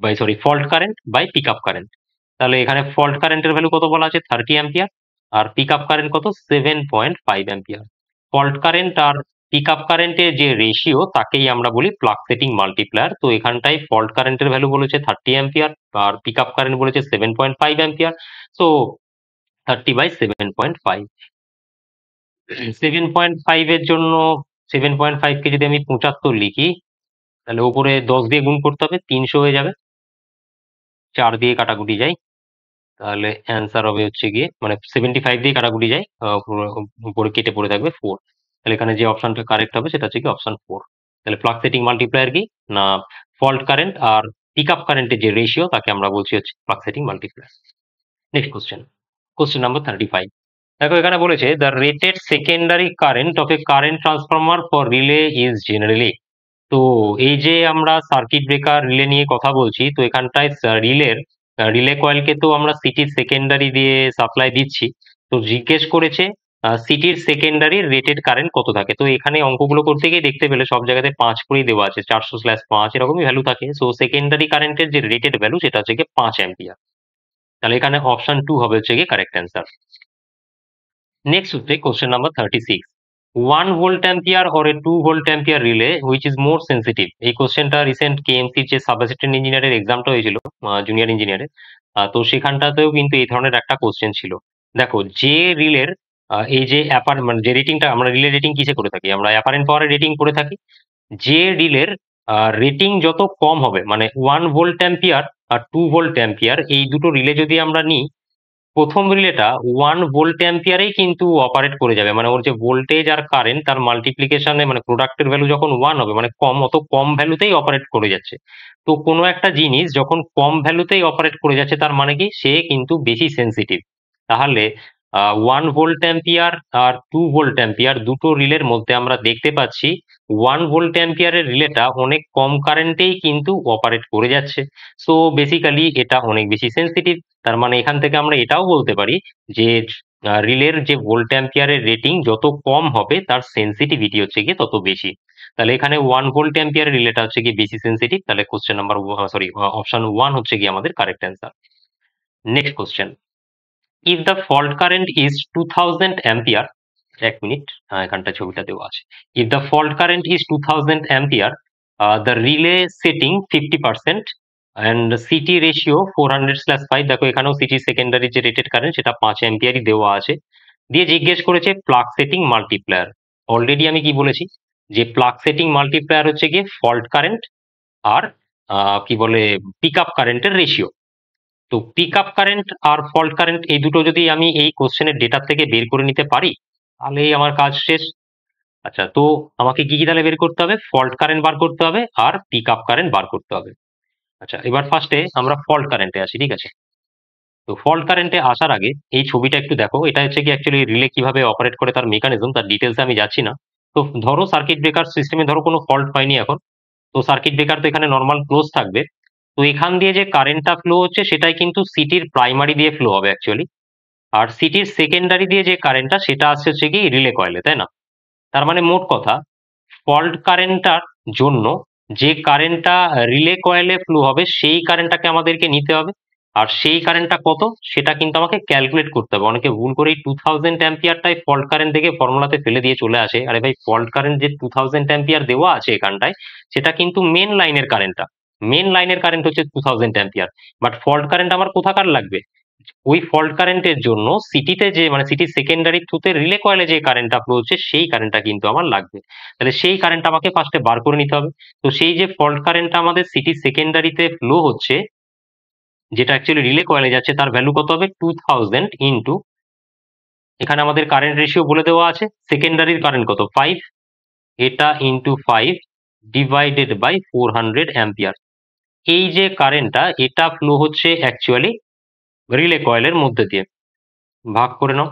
by sorry fault current by pick up current. তাহলে এখানে ফল্ট কারেন্টের ভ্যালু কত বলা আছে? Thirty ampere. আর পিক আপ কারেন্ট কত? Seven point five ampere. Fault current আর পিক আপ কারেন্টের যে রেশিও তাকেই আমরা বলি প্লাগ সেটিং মাল্টিপ্লায়ার। তো এখানটাই ফল্ট কারেন্টের ভ্যালু বলেছে থার্টি অ্যাম্পিয়ার, আর পিক আপ কারেন্ট বলেছে seven point five ampere. So thirty by seven point five seven point five এর জন্য সেভেন পয়েন্ট ফাইভকে যদি আমি পঁচাত্তর লিখি, তাহলে উপরে দশ দিয়ে গুণ করতে হবে, তিনশো হয়ে যাবে, চার দিয়ে কাটাকুটি যায়, তাহলে অ্যান্সার হবে হচ্ছে গিয়ে মানে সেভেন্টি ফাইভ দিয়ে কাটাকুটি যায়, উপরে কেটে পড়ে থাকবে ফোর। তাহলে এখানে যে অপশনটা কারেক্ট হবে সেটা হচ্ছে কি অপশন ফোর। তাহলে প্লাগ সেটিং মাল্টিপ্লায়ার কি না ফল্ট কারেন্ট আর পিক আপ কারেন্টের যে রেশিও তাকে আমরা বলছি হচ্ছে plug setting multiplier. Next question, question number thirty five. দেখো এখানে বলেছে the rated secondary current of a current transformer for relay is generally. তো এই যে আমরা সার্কিট ব্রেকার রিলে নিয়ে কথা বলছি, তো এখানটায় রিলের রিলে কয়েলকে তো আমরা সিটির সেকেন্ডারি দিয়ে সাপ্লাই দিচ্ছি। তো জিজ্ঞেস করেছে সিটির সেকেন্ডারি রেটেড কারেন্ট কত থাকে। তো এখানে অঙ্কগুলো করতে গিয়ে দেখতে পেলে সব জায়গাতে পাঁচ করেই দেওয়া আছে, চারশো স্ল্যাশ পাঁচ এরকমই ভ্যালু থাকে। সো সেকেন্ডারি কারেন্টের যে রেটেড ভ্যালু সেটা হচ্ছে গিয়ে পাঁচ অ্যাম্পিয়ার। তাহলে এখানে অপশন টু হবে হচ্ছে গিয়ে কারেক্ট অ্যান্সার। নেক্সট হচ্ছে question number thirty six. one volt ampere or a two volt ampere relay which is more sensitive? এই কোশ্চেনটা রিসেন্ট কেএমসি যে সাব অ্যাসিস্ট্যান্ট ইঞ্জিনিয়ারের এক্সামটা হয়েছিল জুনিয়র ইঞ্জিনিয়ারে, তো সেখানটাতেও কিন্তু এই ধরনের একটা কোশ্চেন ছিল। দেখো যে রিলের এই যে অ্যাপার মানে যে রেটিংটা আমরা রিলে রেটিং কিসে করে থাকি, আমরা অ্যাপারেন্ট পাওয়ারে রেটিং করে থাকি। যে রিলের রেটিং যত কম হবে, মানে ওয়ান ভোল্ট অ্যাম্পিয়ার আর টু ভোল্ট অ্যাম্পিয়ার এই দুটো রিলে যদি আমরা নিই, প্রথম রিলেটা ওয়ান ভোল্ট অ্যাম্পিয়ারেই কিন্তু অপারেট করে যাবে, মানে ওর যে ভোল্টেজ আর কারেন্ট তার মাল্টিপ্লিকেশনে মানে প্রোডাক্টের ভ্যালু যখন ওয়ান হবে, মানে কম অত কম ভ্যালুতেই অপারেট করে যাচ্ছে। তো কোনো একটা জিনিস যখন কম ভ্যালুতেই অপারেট করে যাচ্ছে তার মানে কি সে কিন্তু বেশি সেন্সিটিভ। তাহলে Uh, one volt ampere or two volt ampere দুটো রিলের মধ্যে আমরা দেখতে পাচ্ছি one volt ampere এর রিলেটা অনেক কম কারেন্টেই কিন্তু অপারেট করে যাচ্ছে সো বেসিক্যালি এটা অনেক বেশি সেনসিটিভ তার মানে এখান থেকে আমরা এটাও বলতে পারি যে রিলের যে volt ampere এর রেটিং যত কম হবে তার সেনসিটিভিটি হচ্ছে কি তত বেশি তাহলে এখানে one volt ampere এর রিলেটা হচ্ছে কি বেশি সেনসিটিভ তাহলে question number sorry option one হচ্ছে কি আমাদের correct answer next question If the fault current is two thousand ampere, एक minute, if the fault current is two thousand ampere, uh, the relay setting fifty percent and C T ratio four hundred slash five, देखो एकानो C T secondary जे rated current शेटा five ampere ही देवा आचे, दिए जिज्ञेस करेछे plug setting multiplier, already आमी की बोलेछी, जे plug setting multiplier होच्छे गिये fault current और की बोले pickup current ratio. তো পিকআপ কারেন্ট আর ফল্ট কারেন্ট এই দুটো যদি আমি এই কোশ্চেনের ডেটা থেকে বের করে নিতে পারি তাহলে আমার কাজ শেষ আচ্ছা তো আমাকে কি কি তাহলে বের করতে হবে ফল্ট কারেন্ট বার করতে হবে আর পিকআপ কারেন্ট বার করতে হবে আচ্ছা এবার ফারস্টে আমরা ফল্ট কারেন্টে আসি ঠিক আছে তো ফল্ট কারেন্টে আসার আগে এই ছবিটা একটু দেখো এটা হচ্ছে কি অ্যাকচুয়ালি রিলে কিভাবে অপারেট করে তার মেকানিজম তার ডিটেইলসে আমি যাচ্ছি না তো ধরো সার্কিট ব্রেকার সিস্টেমে ধরো কোনো ফল্ট হয়নি এখন তো সার্কিট ব্রেকার তো এখানে নরমাল ক্লোজ থাকবে তো এখান দিয়ে যে কারেন্টটা ফ্লো হচ্ছে সেটাই কিন্তু সিটির প্রাইমারি দিয়ে ফ্লো হবে অ্যাকচুয়ালি আর সিটির সেকেন্ডারি দিয়ে যে কারেন্টটা সেটা আসছে হচ্ছে কি রিলে কয়েলে তাই না তার মানে মোট কথা ফল্ট কারেন্টটার জন্য যে কারেন্টটা রিলে কয়েলে ফ্লো হবে সেই কারেন্টটাকে আমাদেরকে নিতে হবে আর সেই কারেন্টটা কত সেটা কিন্তু আমাকে ক্যালকুলেট করতে হবে অনেকে ভুল করে two thousand অ্যাম্পিয়ারটাই ফল্ট কারেন্ট থেকে ফর্মুলাতে ফেলে দিয়ে চলে আসে আরে ভাই ফল্ট কারেন্ট যে two thousand অ্যাম্পিয়ার দেওয়া আছে এখানটায় সেটা কিন্তু মেইন লাইনের কারেন্টটা মেইন লাইনের কারেন্ট হচ্ছে two thousand ampere but fault current আমার কোথাকার লাগবে ওই ফল্ট কারেন্টের জন্য সিটিতে যে মানে সিটি সেকেন্ডারি থ্রুতে রিলে কয়েলে যে কারেন্টটা ফ্লো হচ্ছে সেই কারেন্টটা কিন্তু আমার লাগবে তাহলে সেই কারেন্ট আমাকে ফার্স্টে বার করে নিতে হবে তো সেই যে ফল্ট কারেন্টটা আমাদের সিটি সেকেন্ডারিতে ফ্লো হচ্ছে যেটা অ্যাকচুয়ালি রিলে কয়েলে যাচ্ছে তার ভ্যালু কত হবে two thousand ইনটু এখানে আমাদের কারেন্ট রেশিও বলে দেওয়া আছে সেকেন্ডারির কারেন্ট কত five এটা into five divided by four hundred ampere এই যে কারেন্টটা এটা ফ্লো হচ্ছে অ্যাকচুয়ালি রিলে কয়েলের মধ্যে দিয়ে ভাগ করে নাও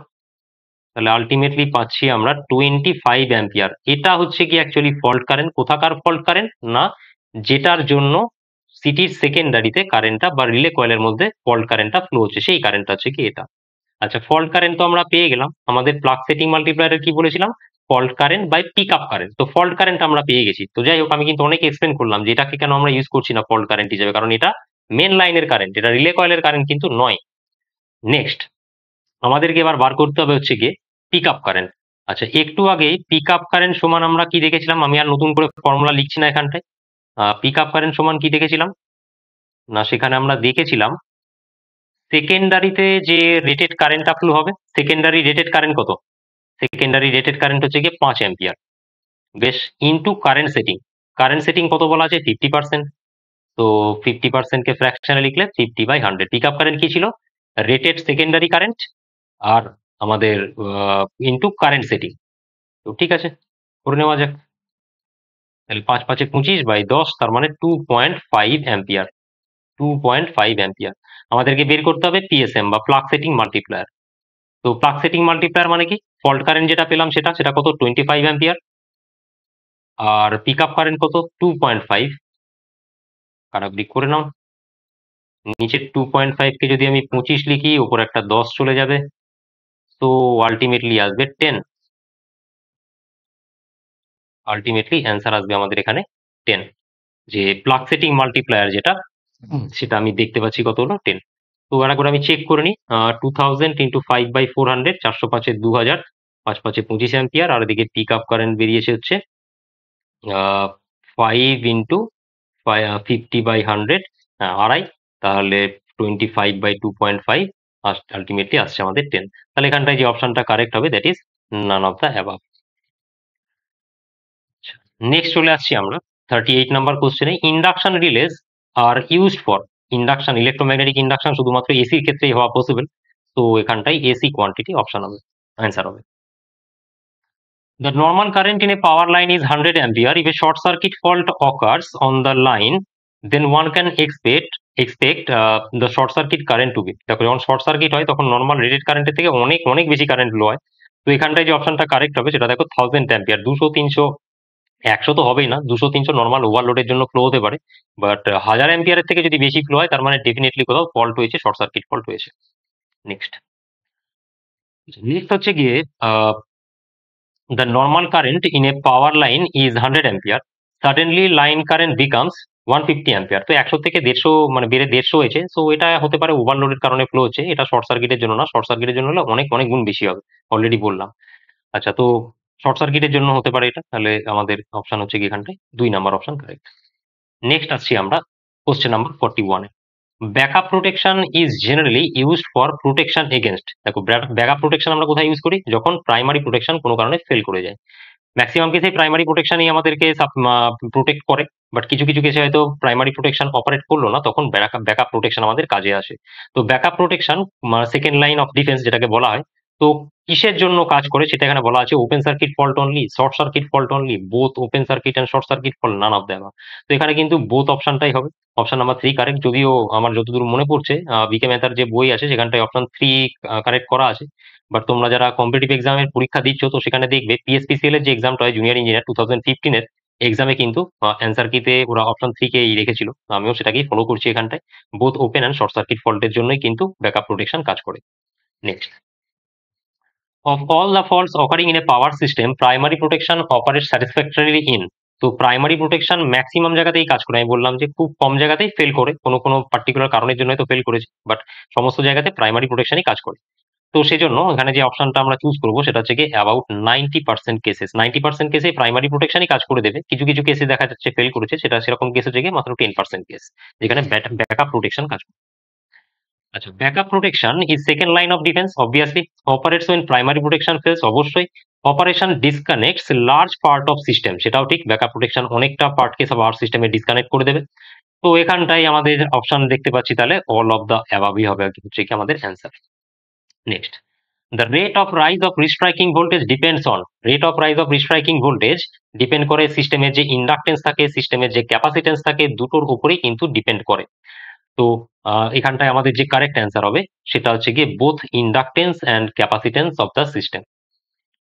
তাহলে আলটিমেটলি পাচ্ছি আমরা twenty-five অ্যাম্পিয়ার এটা হচ্ছে কি অ্যাকচুয়ালি ফল্ট কারেন্ট কোথাকার ফল্ট কারেন্ট না যেটার জন্য সিটির সেকেন্ডারিতে কারেন্টটা বা রিলে কয়েলের মধ্যে ফল্ট কারেন্টটা ফ্লো হচ্ছে সেই কারেন্টটা হচ্ছে কি এটা আচ্ছা ফল্ট কারেন্ট তো আমরা পেয়ে গেলাম আমাদের প্লাগ সেটিং মাল্টিপ্লায়ারের কি বলেছিলাম fault current by pickup current তো ফল্ট কারেন্ট আমরা পেয়ে গেছি তো যাই হোক আমি কিন্তু অনেক এক্সপ্লেন করলাম যে এটাকে কেন আমরা ইউজ করছি না ফল্ট কারেন্ট হিসেবে কারণ এটা মেইন লাইনের কারেন্ট এটা রিলে কয়েলের কারেন্ট কিন্তু নয় নেক্সট আমাদেরকে এবার বার করতে হবে হচ্ছে কি পিকআপ কারেন্ট আচ্ছা একটু আগেই পিকআপ কারেন্ট সমান আমরা কি দেখেছিলাম আমি আর নতুন করে ফর্মুলা লিখছি না এখানটায় পিকআপ কারেন্ট সমান কি দেখেছিলাম না সেখানে আমরা দেখেছিলাম সেকেন্ডারিতে যে রেটেড কারেন্ট ফ্লো হবে সেকেন্ডারি রেটেড কারেন্ট কত সেকেন্ডারি রেটেড কারেন্ট হচ্ছে কি five অ্যাম্পিয়ার বেশ into current setting current setting কত বলা আছে fifty percent তো fifty percent কে ফ্র্যাকশনে লিখলে fifty by one hundred pickup current কি ছিল রেটেড সেকেন্ডারি কারেন্ট আর আমাদের ইনটু কারেন্ট সেটিং তো ঠিক আছে করে নেওয়া যাক তাহলে five five twenty-five by ten তার মানে two point five ampere two point five ampere আমাদেরকে বের করতে হবে P S M বা প্লাগ সেটিং মাল্টিপ্লায়ার তো প্লাগ সেটিং মাল্টিপ্লায়ার মানে কি ফল্ট কারেন্ট যেটা পেলাম সেটা সেটা কত twenty-five অ্যাম্পিয়ার আর পিকআপ কারেন্ট কত two point five কাটাকুটি করে নাও নিচে two point five কে যদি আমি twenty-five লিখি উপরে একটা ten চলে যাবে সো আলটিমেটলি আসবে ten আলটিমেটলি অ্যানসার আসবে আমাদের এখানে ten যে প্লাগ সেটিং মাল্টিপ্লায়ার যেটা সেটা আমি দেখতে পাচ্ছি কত হলো ten তো আরেকবার আমি চেক করে নি two thousand into five by four hundred four oh five এ two thousand five five twenty-five ampere আর এদিকে পিকআপ কারেন্ট বেরিয়েছে হচ্ছে five into fifty by one hundred আড়াই তাহলে twenty-five by two point five ultimately আসছে আমাদের ten তাহলে এখানটায় যে অপশনটা কারেক্ট হবে that is none of the above next চলে আসছি আমরা thirty-eight নাম্বার কোশ্চেনে induction relays are used for induction electromagnetic induction শুধুমাত্র এসির ক্ষেত্রেই হওয়া পসিবল তো এখানটাই এসি কোয়ান্টিটি অপশন হবে आंसर হবে The normal current in a power line is one hundred ampere if a short circuit fault occurs on the line then one can expect expect uh, the short circuit current to be দেখো যখন short circuit হয় তখন normal rated কারেন্টের থেকে অনেক অনেক বেশি current লো হয় তো এখানটায় যে অপশনটা কারেক্ট হবে সেটা দেখো one thousand ampere two hundred three hundred one hundred তো হবেই না two hundred three hundred normal ওভারলোডের জন্য ফ্লো হতে পারে বাট one thousand অ্যাম্পিয়ারের থেকে যদি বেশি ফ্লো হয় তার মানে ডেফিনেটলি কোথাও ফল্ট হয়েছে শর্ট সার্কিট ফল্ট হয়েছে নেক্সট নেক্সট হচ্ছে গিয়ে the normal current in a power line is one hundred ampere suddenly line current becomes one hundred fifty ampere তো one hundred থেকে one hundred fifty মানে বেড়ে one hundred হয়েছে so এটা হতে পারে ওভারলোডের কারণে ফ্লো হচ্ছে এটা শর্ট সার্কিটের জন্য না শর্ট সার্কিটের জন্য হলে অনেক অনেক গুণ বেশি হবে অলরেডি বললাম আচ্ছা তো শর্ট সার্কিটের জন্য হতে পারে এটা তাহলে আমাদের অপশন হচ্ছে কি এখানটায় দুই নাম্বার অপশন কারেক্ট নেক্সট আসছি আমরা question number forty-one a backup protection is generally used for protection against দেখো ব্যাকআপ প্রোটেকশন আমরা কোথায় ইউজ করি যখন প্রাইমারি প্রোটেকশন কোনো কারণে ফেল করে যায় ম্যাক্সিমাম কেসে প্রাইমারি প্রোটেকশনই আমাদেরকে প্রোটেক্ট করে বাট কিছু কিছু কেসে হয়তো প্রাইমারি প্রোটেকশন অপারেট করলো না তখন ব্যাকআপ প্রোটেকশন আমাদের কাজে আসে তো backup protection second line of defence যেটাকে বলা হয় তো কিসের জন্য কাজ করে সেটা এখানে বলা আছে open circuit fault only short circuit fault only both open circuit and short circuit fault none of them তো এখানে কিন্তু বোথ অপশনটাই হবে অপশন নাম্বার three কারেক্ট যদিও আমার যতদূর মনে পড়ছে বিকে মেথার যে বই আছে সেখানটায় অপশন three কারেক্ট করা আছে বাট তোমরা যারা কম্পিটিটিভ এক্সামের পরীক্ষা দিচ্ছ তো সেখানে দেখবে পিএসপিসিএল এর যে এক্সামটা হয় জুনিয়র ইঞ্জিনিয়ার twenty fifteen এর এক্সামে কিন্তু অ্যান্সার কিতে ওরা অপশন three কেই রেখেছিল আমিও সেটাকেই ফলো করছি এখানটায় both open and short circuit ফল্টের জন্যই কিন্তু ব্যাকআপ প্রোটেকশন কাজ করে next Of all the faults occurring in a power system, primary protection operates satisfactorily in. তো প্রাইমারি প্রোটেকশন ম্যাক্সিমাম জায়গাতেই কাজ করে আমি বললাম যে খুব কম জায়গাতেই ফেল করে কোনো কোনো পার্টিকুলার কারণের জন্য হয়তো ফেল করেছে বাট সমস্ত জায়গাতে প্রাইমারি প্রোটেকশনই কাজ করে তো সেজন্য এখানে যে অপশনটা আমরা চুজ করবো সেটা হচ্ছে গিয়ে about ninety percent cases ninety percent কেসে প্রাইমারি প্রোটেকশনই কাজ করে দেবে কিছু কিছু কেসে দেখা যাচ্ছে ফেল করেছে সেটা সেরকম কেস হচ্ছে গিয়ে মাত্র টেন পার্সেন্ট কেস যেখানে ব্যাকআপ প্রোটেকশন কাজ করে আচ্ছা backup protection is second line of defence obviously operates when primary protection fails অবশ্যই operation disconnects large part of system সেটাও ঠিক ব্যাকআপ প্রোটেকশন অনেকটা পার্টকে পাওয়ার সিস্টেমে ডিসকানেক্ট করে দেবে তো এখানটাই আমাদের অপশন দেখতে পাচ্ছি তাহলে অল অফ দ্য অ্যাবাভই হবে হচ্ছে কি আমাদের answer next the rate of rise of restriking voltage depends on rate of rise of restriking voltage depend করে সিস্টেমের যে ইন্ডাকটেন্স থাকে সিস্টেমের যে ক্যাপাসিটেন্স থাকে দুটোর উপরেই কিন্তু ডিপেন্ড করে তো এখানটায় আমাদের যে কারেক্ট অ্যান্সার হবে সেটা হচ্ছে গিয়ে both inductance and capacitance of the system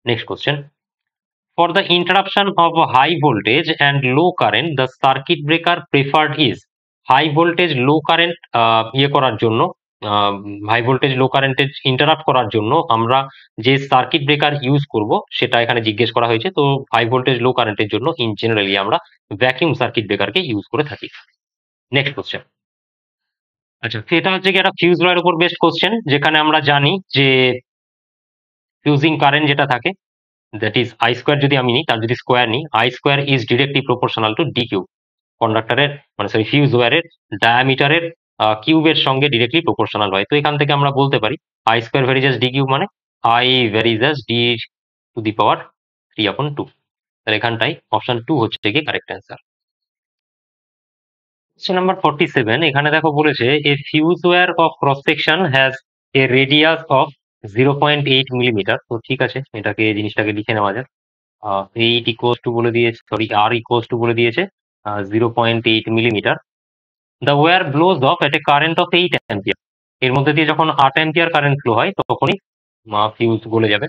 next question for the interruption of high voltage and low current the circuit breaker preferred is high voltage low current ইয়ে করার জন্য হাই ভোল্টেজ লো কারেন্টের interrupt করার জন্য আমরা যে circuit breaker use করব সেটা এখানে জিজ্ঞেস করা হয়েছে তো হাই ভোল্টেজ লো কারেন্টের জন্য ইন জেনারেলি আমরা ভ্যাকিউম সার্কিট ব্রেকারকে ইউজ করে থাকি নেক্সট কোশ্চেন আচ্ছা সেটা হচ্ছে কি একটা ফিউজ লয়ের উপর বেস্ট কোশ্চেন যেখানে আমরা জানি যে ফিউজিং কারেন্ট যেটা থাকে দ্যাট ইজ আই স্কোয়ার যদি আমি নিই তার যদি স্কোয়ার নিই I square is directly proportional to D cube কন্ডাক্টরের মানে সরি ফিউজ ওয়ারের ডায়ামিটারের কিউবের সঙ্গে ডিরেক্টলি প্রপোর্শনাল হয় তো এখান থেকে আমরা বলতে পারি I square varies as D cube মানে I varies as D to the power three upon two তাহলে এখানটাই অপশন টু হচ্ছে কি correct answer Question number forty-seven. এখানে দেখো বলেছে a fuse wire of cross section has a radius of zero point eight millimeter. তো ঠিক আছে এটাকে জিনিসটাকে লিখে নেওয়া যাক eight equals to বলে দিয়েছে সরি r equals to বলে দিয়েছে zero point eight millimeter. The wire blows off at a current of eight ampere. এর মধ্যে দিয়ে যখন eight ampere current flow হয় তখনই ফিউজ গলে যাবে.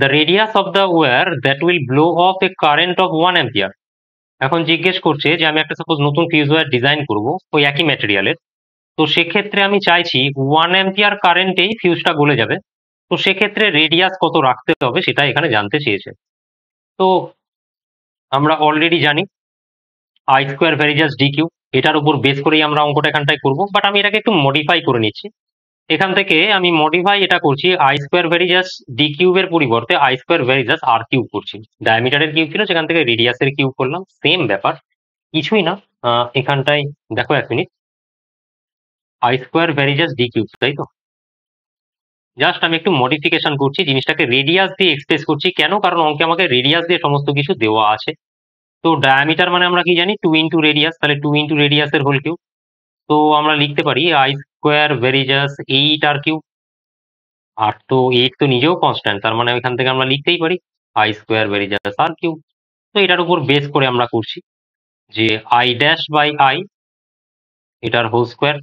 The radius of the wire that will blow off a current of one ampere. এখন জিজ্ঞেস করছে যে আমি একটা সাপোজ নতুন ফিউজ ওয়্যার ডিজাইন করব ওই একই ম্যাটেরিয়ালের তো সেক্ষেত্রে আমি চাইছি ওয়ান অ্যাম্পিয়ার কারেন্টেই ফিউজটা গলে যাবে তো সেক্ষেত্রে রেডিয়াস কত রাখতে হবে সেটা এখানে জানতে চেয়েছে তো আমরা অলরেডি জানি I square varies as D cube এটার উপর বেস করেই আমরা অঙ্কটা এখানটায় করবো বাট আমি এটাকে একটু মডিফাই করে নিচ্ছি এখান থেকে আমি মডিফাই এটা করছি আই স্কোয়ার ভ্যারিজাস ডি কিউবের পরিবর্তে I square varies as r cube করছি ডায়ামিটারের কিউব ছিল সেখান থেকে রেডিয়াসের কিউব করলাম সেম ব্যাপার কিছুই না এখানটায় দেখো এক minute I square varies as D cube তাই তো জাস্ট আমি একটু মডিফিকেশন করছি জিনিসটাকে রেডিয়াস দিয়ে এক্সপ্রেস করছি কেন কারণ অঙ্কে আমাকে রেডিয়াস দিয়ে সমস্ত কিছু দেওয়া আছে তো ডায়ামিটার মানে আমরা কি জানি টু ইন্টু রেডিয়াস তাহলে টু ইন্টু রেডিয়াসের হোল কিউব তো আমরা লিখতে পারি I square varies eight r cube আর তো এইট তো নিজেও কনস্ট্যান্ট তার মানে ওইখান থেকে আমরা লিখতেই পারি I square varies as r cube তো এটার উপর বেস করে আমরা করছি যে I dash by I এটার whole square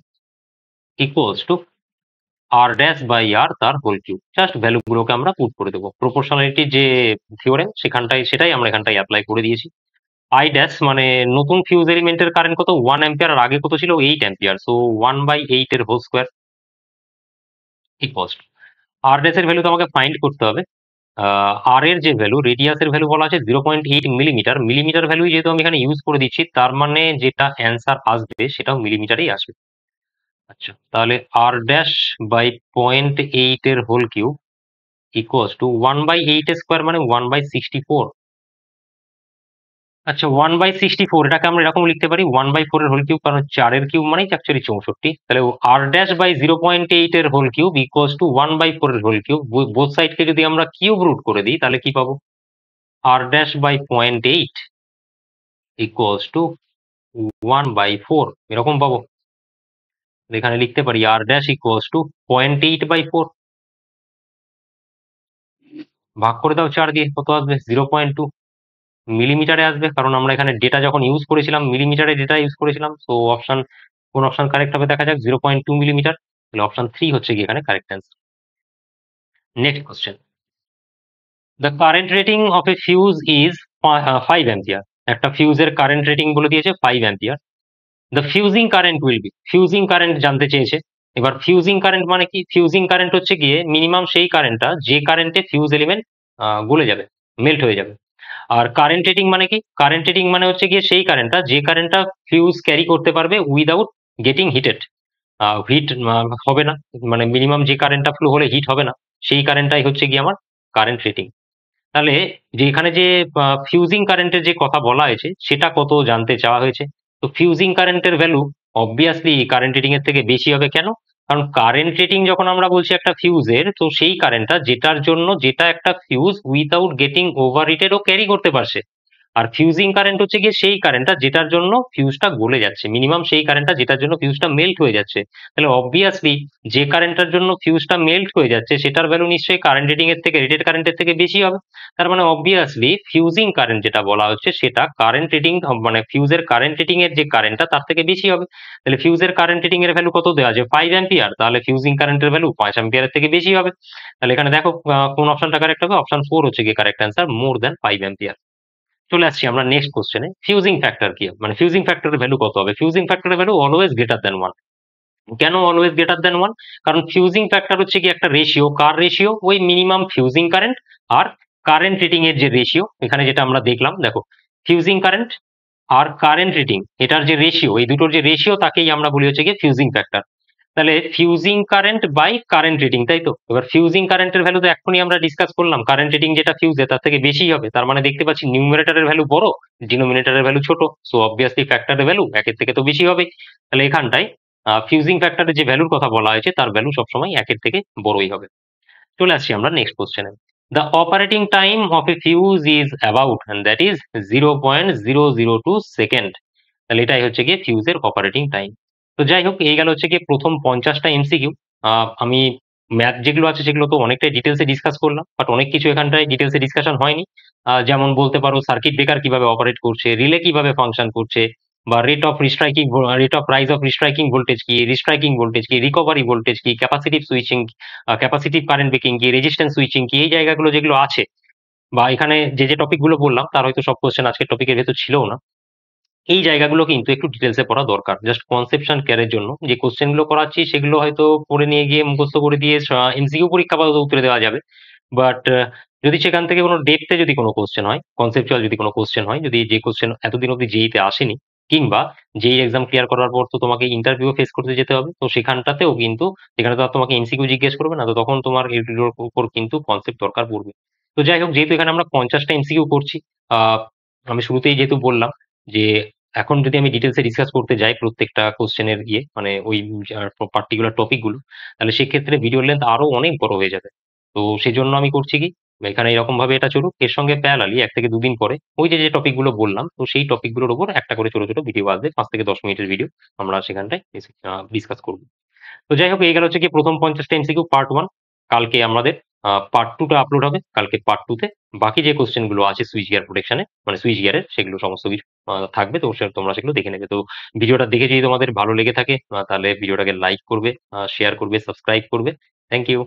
equals to r dash by r তার whole cube. Just value গুলোকে আমরা পুট করে দেব। Proportionality যে থিওরেম সেখানটাই সেটাই আমরা এখানটাই অ্যাপ্লাই করে দিয়েছি। I dash মানে নতুন ফিউজ এলিমেন্টের কারেন্ট কত one অ্যাম্পিয়ার, আর আগে কত ছিল eight ampere, so one by eight এর whole square equals to r dash এর ভ্যালু তো আমাকে ফাইন্ড করতে হবে। r এর যে ভ্যালু রেডিয়াসের ভ্যালু বলা আছে zero point eight millimetre, millimetre value যেহেতু আমি এখানে ইউজ করে দিচ্ছি তার মানে যেটা অ্যানসার আসবে সেটাও মিলিমিটারেই আসবে। আচ্ছা তাহলে r dash by zero point eight এর whole cube equals to one by eight এর স্কয়ার মানে one by sixty-four। আচ্ছা one by sixty-four এটাকে আমরা এরকম লিখতে পারি one by four এর হোল কিউব, কারণ four এর কিউব মানে অ্যাকচুয়ালি sixty-four। তাহলে r dash by zero point eight এর whole cube equals to one by four এর হোল কিউব, বোথ সাইড কে যদি আমরা কিউব রুট করে দিই তাহলে কি পাবো r dash by zero point eight equals to one by four এরকম পাবো। এখানে লিখতে পারি r dash equals to zero point eight by four, ভাগ করে দাও চার দিয়ে, কত আসবে zero point two মিলিমিটারে আসবে, কারণ আমরা এখানে ডেটা যখন ইউজ করেছিলাম মিলিমিটারে ডেটা ইউজ করেছিলাম। সো অপশন কোন অপশন কারেক্ট হবে দেখা যাক, zero point two মিলিমিটার, তাহলে অপশন three হচ্ছে কি এখানে correct answer. Next question, the current rating of a fuse is five ampere, একটা ফিউজের কারেন্ট রেটিং বলে দিয়েছে five ampere. The fusing current will be, fusing current জানতে চেয়েছে। এবার fusing current মানে কি, fusing current হচ্ছে গিয়ে মিনিমাম সেই কারেন্টটা যে কারেন্টে ফিউজ এলিমেন্ট গলে যাবে মেল্ট হয়ে যাবে। আর কারেন্ট রেটিং মানে কি, কারেন্ট রেটিং মানে হচ্ছে গিয়ে সেই কারেন্টটা যে কারেন্টটা ফিউজ ক্যারি করতে পারবে উইদাউট গেটিং হিটেড, হিট হবে না মানে মিনিমাম যে কারেন্টটা ফ্লো হলে হিট হবে না সেই কারেন্টটাই হচ্ছে গিয়ে আমার কারেন্ট রেটিং। তাহলে যে এখানে যে ফিউজিং কারেন্টের যে কথা বলা হয়েছে সেটা কত জানতে চাওয়া হয়েছে। তো ফিউজিং কারেন্টের ভ্যালু অবভিয়াসলি কারেন্ট রেটিং এর থেকে বেশি হবে, কেন, কারণ কারেন্ট রেটিং যখন আমরা বলছি একটা ফিউজের তো সেই কারেন্টটা যেটার জন্য যেটা একটা ফিউজ উইদাউট গেটিং ওভারহিটেড ও ক্যারি করতে পারছে। আর ফিউজিং কারেন্ট হচ্ছে গিয়ে সেই কারেন্টটা যেটার জন্য ফিউজটা গলে যাচ্ছে, মিনিমাম সেই কারেন্টটা যেটার জন্য ফিউজটা মেল্ট হয়ে যাচ্ছে। তাহলে অবভিয়াসলি যে কারেন্টটার জন্য ফিউজটা মেল্ট হয়ে যাচ্ছে সেটার ভ্যালু নিশ্চয়ই কারেন্ট রেটিং এর থেকে রেটেড কারেন্টের থেকে বেশি হবে। তার মানে অবভিয়াসলি ফিউজিং কারেন্ট যেটা বলা হচ্ছে সেটা কারেন্ট রেটিং মানে ফিউজের কারেন্ট রেটিং এর যে কারেন্টটা তার থেকে বেশি হবে। তাহলে ফিউজের কারেন্ট রেটিং এর ভ্যালু কত দেওয়া আছে ফাইভ অ্যাম্পিয়ার, তাহলে ফিউজিং কারেন্টের ভ্যালু পাঁচ অ্যাম্পিয়ারের থেকে বেশি হবে। তাহলে এখানে দেখো কোন অপশনটা কারেক্ট হবে, অপশন ফোর হচ্ছে গিয়ে correct answer, more than five ampere. চলে আসছি আমরা নেক্সট কোশ্চেনে, ফিউজিং ফ্যাক্টর কি মানে ফিউজিং ফ্যাক্টরের ভ্যালু কত হবে। ফিউজিং ফ্যাক্টরের value always greater than one. কেন অলওয়েজ গ্রেটার দ্যান ওয়ান, কারণ ফিউজিং ফ্যাক্টর হচ্ছে কি একটা রেশিও, কার রেশিও, ওই মিনিমাম ফিউজিং কারেন্ট আর কারেন্ট রেটিং এর যে রেশিও, এখানে যেটা আমরা দেখলাম দেখো ফিউজিং কারেন্ট আর কারেন্ট রেটিং এটার যে রেশিও এই দুটোর যে রেশিও তাকেই আমরা বলি হচ্ছে কি ফিউজিং ফ্যাক্টর। তাহলে fusing current by current rating, তাই তো। এবার ফিউজিং কারেন্টের ভ্যালু তো এখনই আমরা ডিসকাস করলাম কারেন্ট রেটিং যেটা ফিউজে তার থেকে বেশি হবে, তার মানে দেখতে পাচ্ছি নিউমারেটরের ভ্যালু বড় ডিনোমিনেটরের ভ্যালু ছোট, সো অবভিয়াসলি ফ্যাক্টরের ভ্যালু একের থেকে তো বেশি হবে। তাহলে এখানটায় ফিউজিং ফ্যাক্টরের যে ভ্যালুর কথা বলা হয়েছে তার ভ্যালু সবসময় একের থেকে বড়ই হবে। চলে আসছি আমরা নেক্সট কোশ্চেনে, the operating time of a fuse is about and that is zero point zero zero two second. তাহলে এটাই হচ্ছে গিয়ে ফিউজের অপারেটিং টাইম। তো যাই হোক এই গেল হচ্ছে গিয়ে প্রথম পঞ্চাশটা এমসিকিউ। আমি ম্যাথ যেগুলো আছে সেগুলো তো অনেকটাই ডিটেলসে ডিসকাস করলাম, বাট অনেক কিছু এখানটায় ডিটেলসে ডিসকাশন হয়নি। যেমন বলতে পারো সার্কিট ব্রেকার কিভাবে অপারেট করছে, রিলে কিভাবে ফাংশন করছে, বা rate of restriking rate of rise of restriking voltage কি, রিস্ট্রাইকিং ভোল্টেজ কি, রিকভারি ভোল্টেজ কি, capacitive switching capacitive current breaking কি, রেজিস্ট্যান্স সুইচিং কি, এই জায়গাগুলো যেগুলো আছে বা এখানে যে যে টপিকগুলো বললাম তার হয়তো সব কোশ্চেন আজকে টপিকের ভেতর ছিল না, এই জায়গাগুলো কিন্তু একটু ডিটেলসে পড়া দরকার। জাস্ট কনসেপশন কেয়ারের জন্য যে কোশ্চেনগুলো করাচ্ছি সেগুলো হয়তো পড়ে নিয়ে গিয়ে মুখস্থ করে দিয়ে এমসিকিউ পরীক্ষা বা উত্তরে দেওয়া যাবে, বাট যদি সেখান থেকে কোনো ডেপথে যদি কোনো কোশ্চেন হয়, কনসেপচুয়াল যদি কোনো কোশ্চেন হয়, যদি যে কোশ্চেন এতদিন অব্দি জেইতে আসেনি কিংবা যেই এক্সাম ক্লিয়ার করার পর তো তোমাকে ইন্টারভিউ ফেস করতে যেতে হবে, তো সেখানটাতেও কিন্তু সেখানে তো তোমাকে এমসিকিউ জিজ্ঞেস করবে না, তো তখন তোমার এগুলোর উপর কিন্তু কনসেপ্ট দরকার পড়বে। তো যাই হোক যেহেতু এখানে আমরা পঞ্চাশটা এমসিকিউ করছি, আমি শুরুতেই যেহেতু বললাম যে এখন যদি আমি ডিটেলসে ডিসকাস করতে যাই প্রত্যেকটা কোশ্চেনের ইয়ে মানে ওই পার্টিকুলার টপিকগুলো, তাহলে সেক্ষেত্রে ভিডিও লেন্থ আরো অনেক বড় হয়ে যাবে। তো সেই জন্য আমি করছি কি এখানে এরকম ভাবে এটা চলুক, এর সঙ্গে প্যারালালি এক থেকে দুদিন পরে ওই যে যে টপিকগুলো বললাম তো সেই টপিকগুলোর উপর একটা করে ছোট ছোট ভিডিও আসবে, পাঁচ থেকে দশ মিনিটের ভিডিও আমরা সেখানটায় ডিসকাস করবো। তো যাই হোক এই গেল হচ্ছে কি প্রথম পঞ্চাশটা এমসিকিউ পার্ট ওয়ান। কালকে আমাদের পার্ট টুটা আপলোড হবে, কালকে পার্ট টুতে বাকি যে কোশ্চেনগুলো আছে সুইচ গিয়ার প্রোটেকশনে মানে সুইচ গিয়ারের সেগুলো সমস্ত কিছু আহ থাকবে, তো সে- তোমরা সেগুলো দেখে নেবে। তো ভিডিওটা দেখে যদি তোমাদের ভালো লেগে থাকে আহ, তাহলে ভিডিওটাকে লাইক করবে, শেয়ার করবে, সাবস্ক্রাইব করবে। Thank you.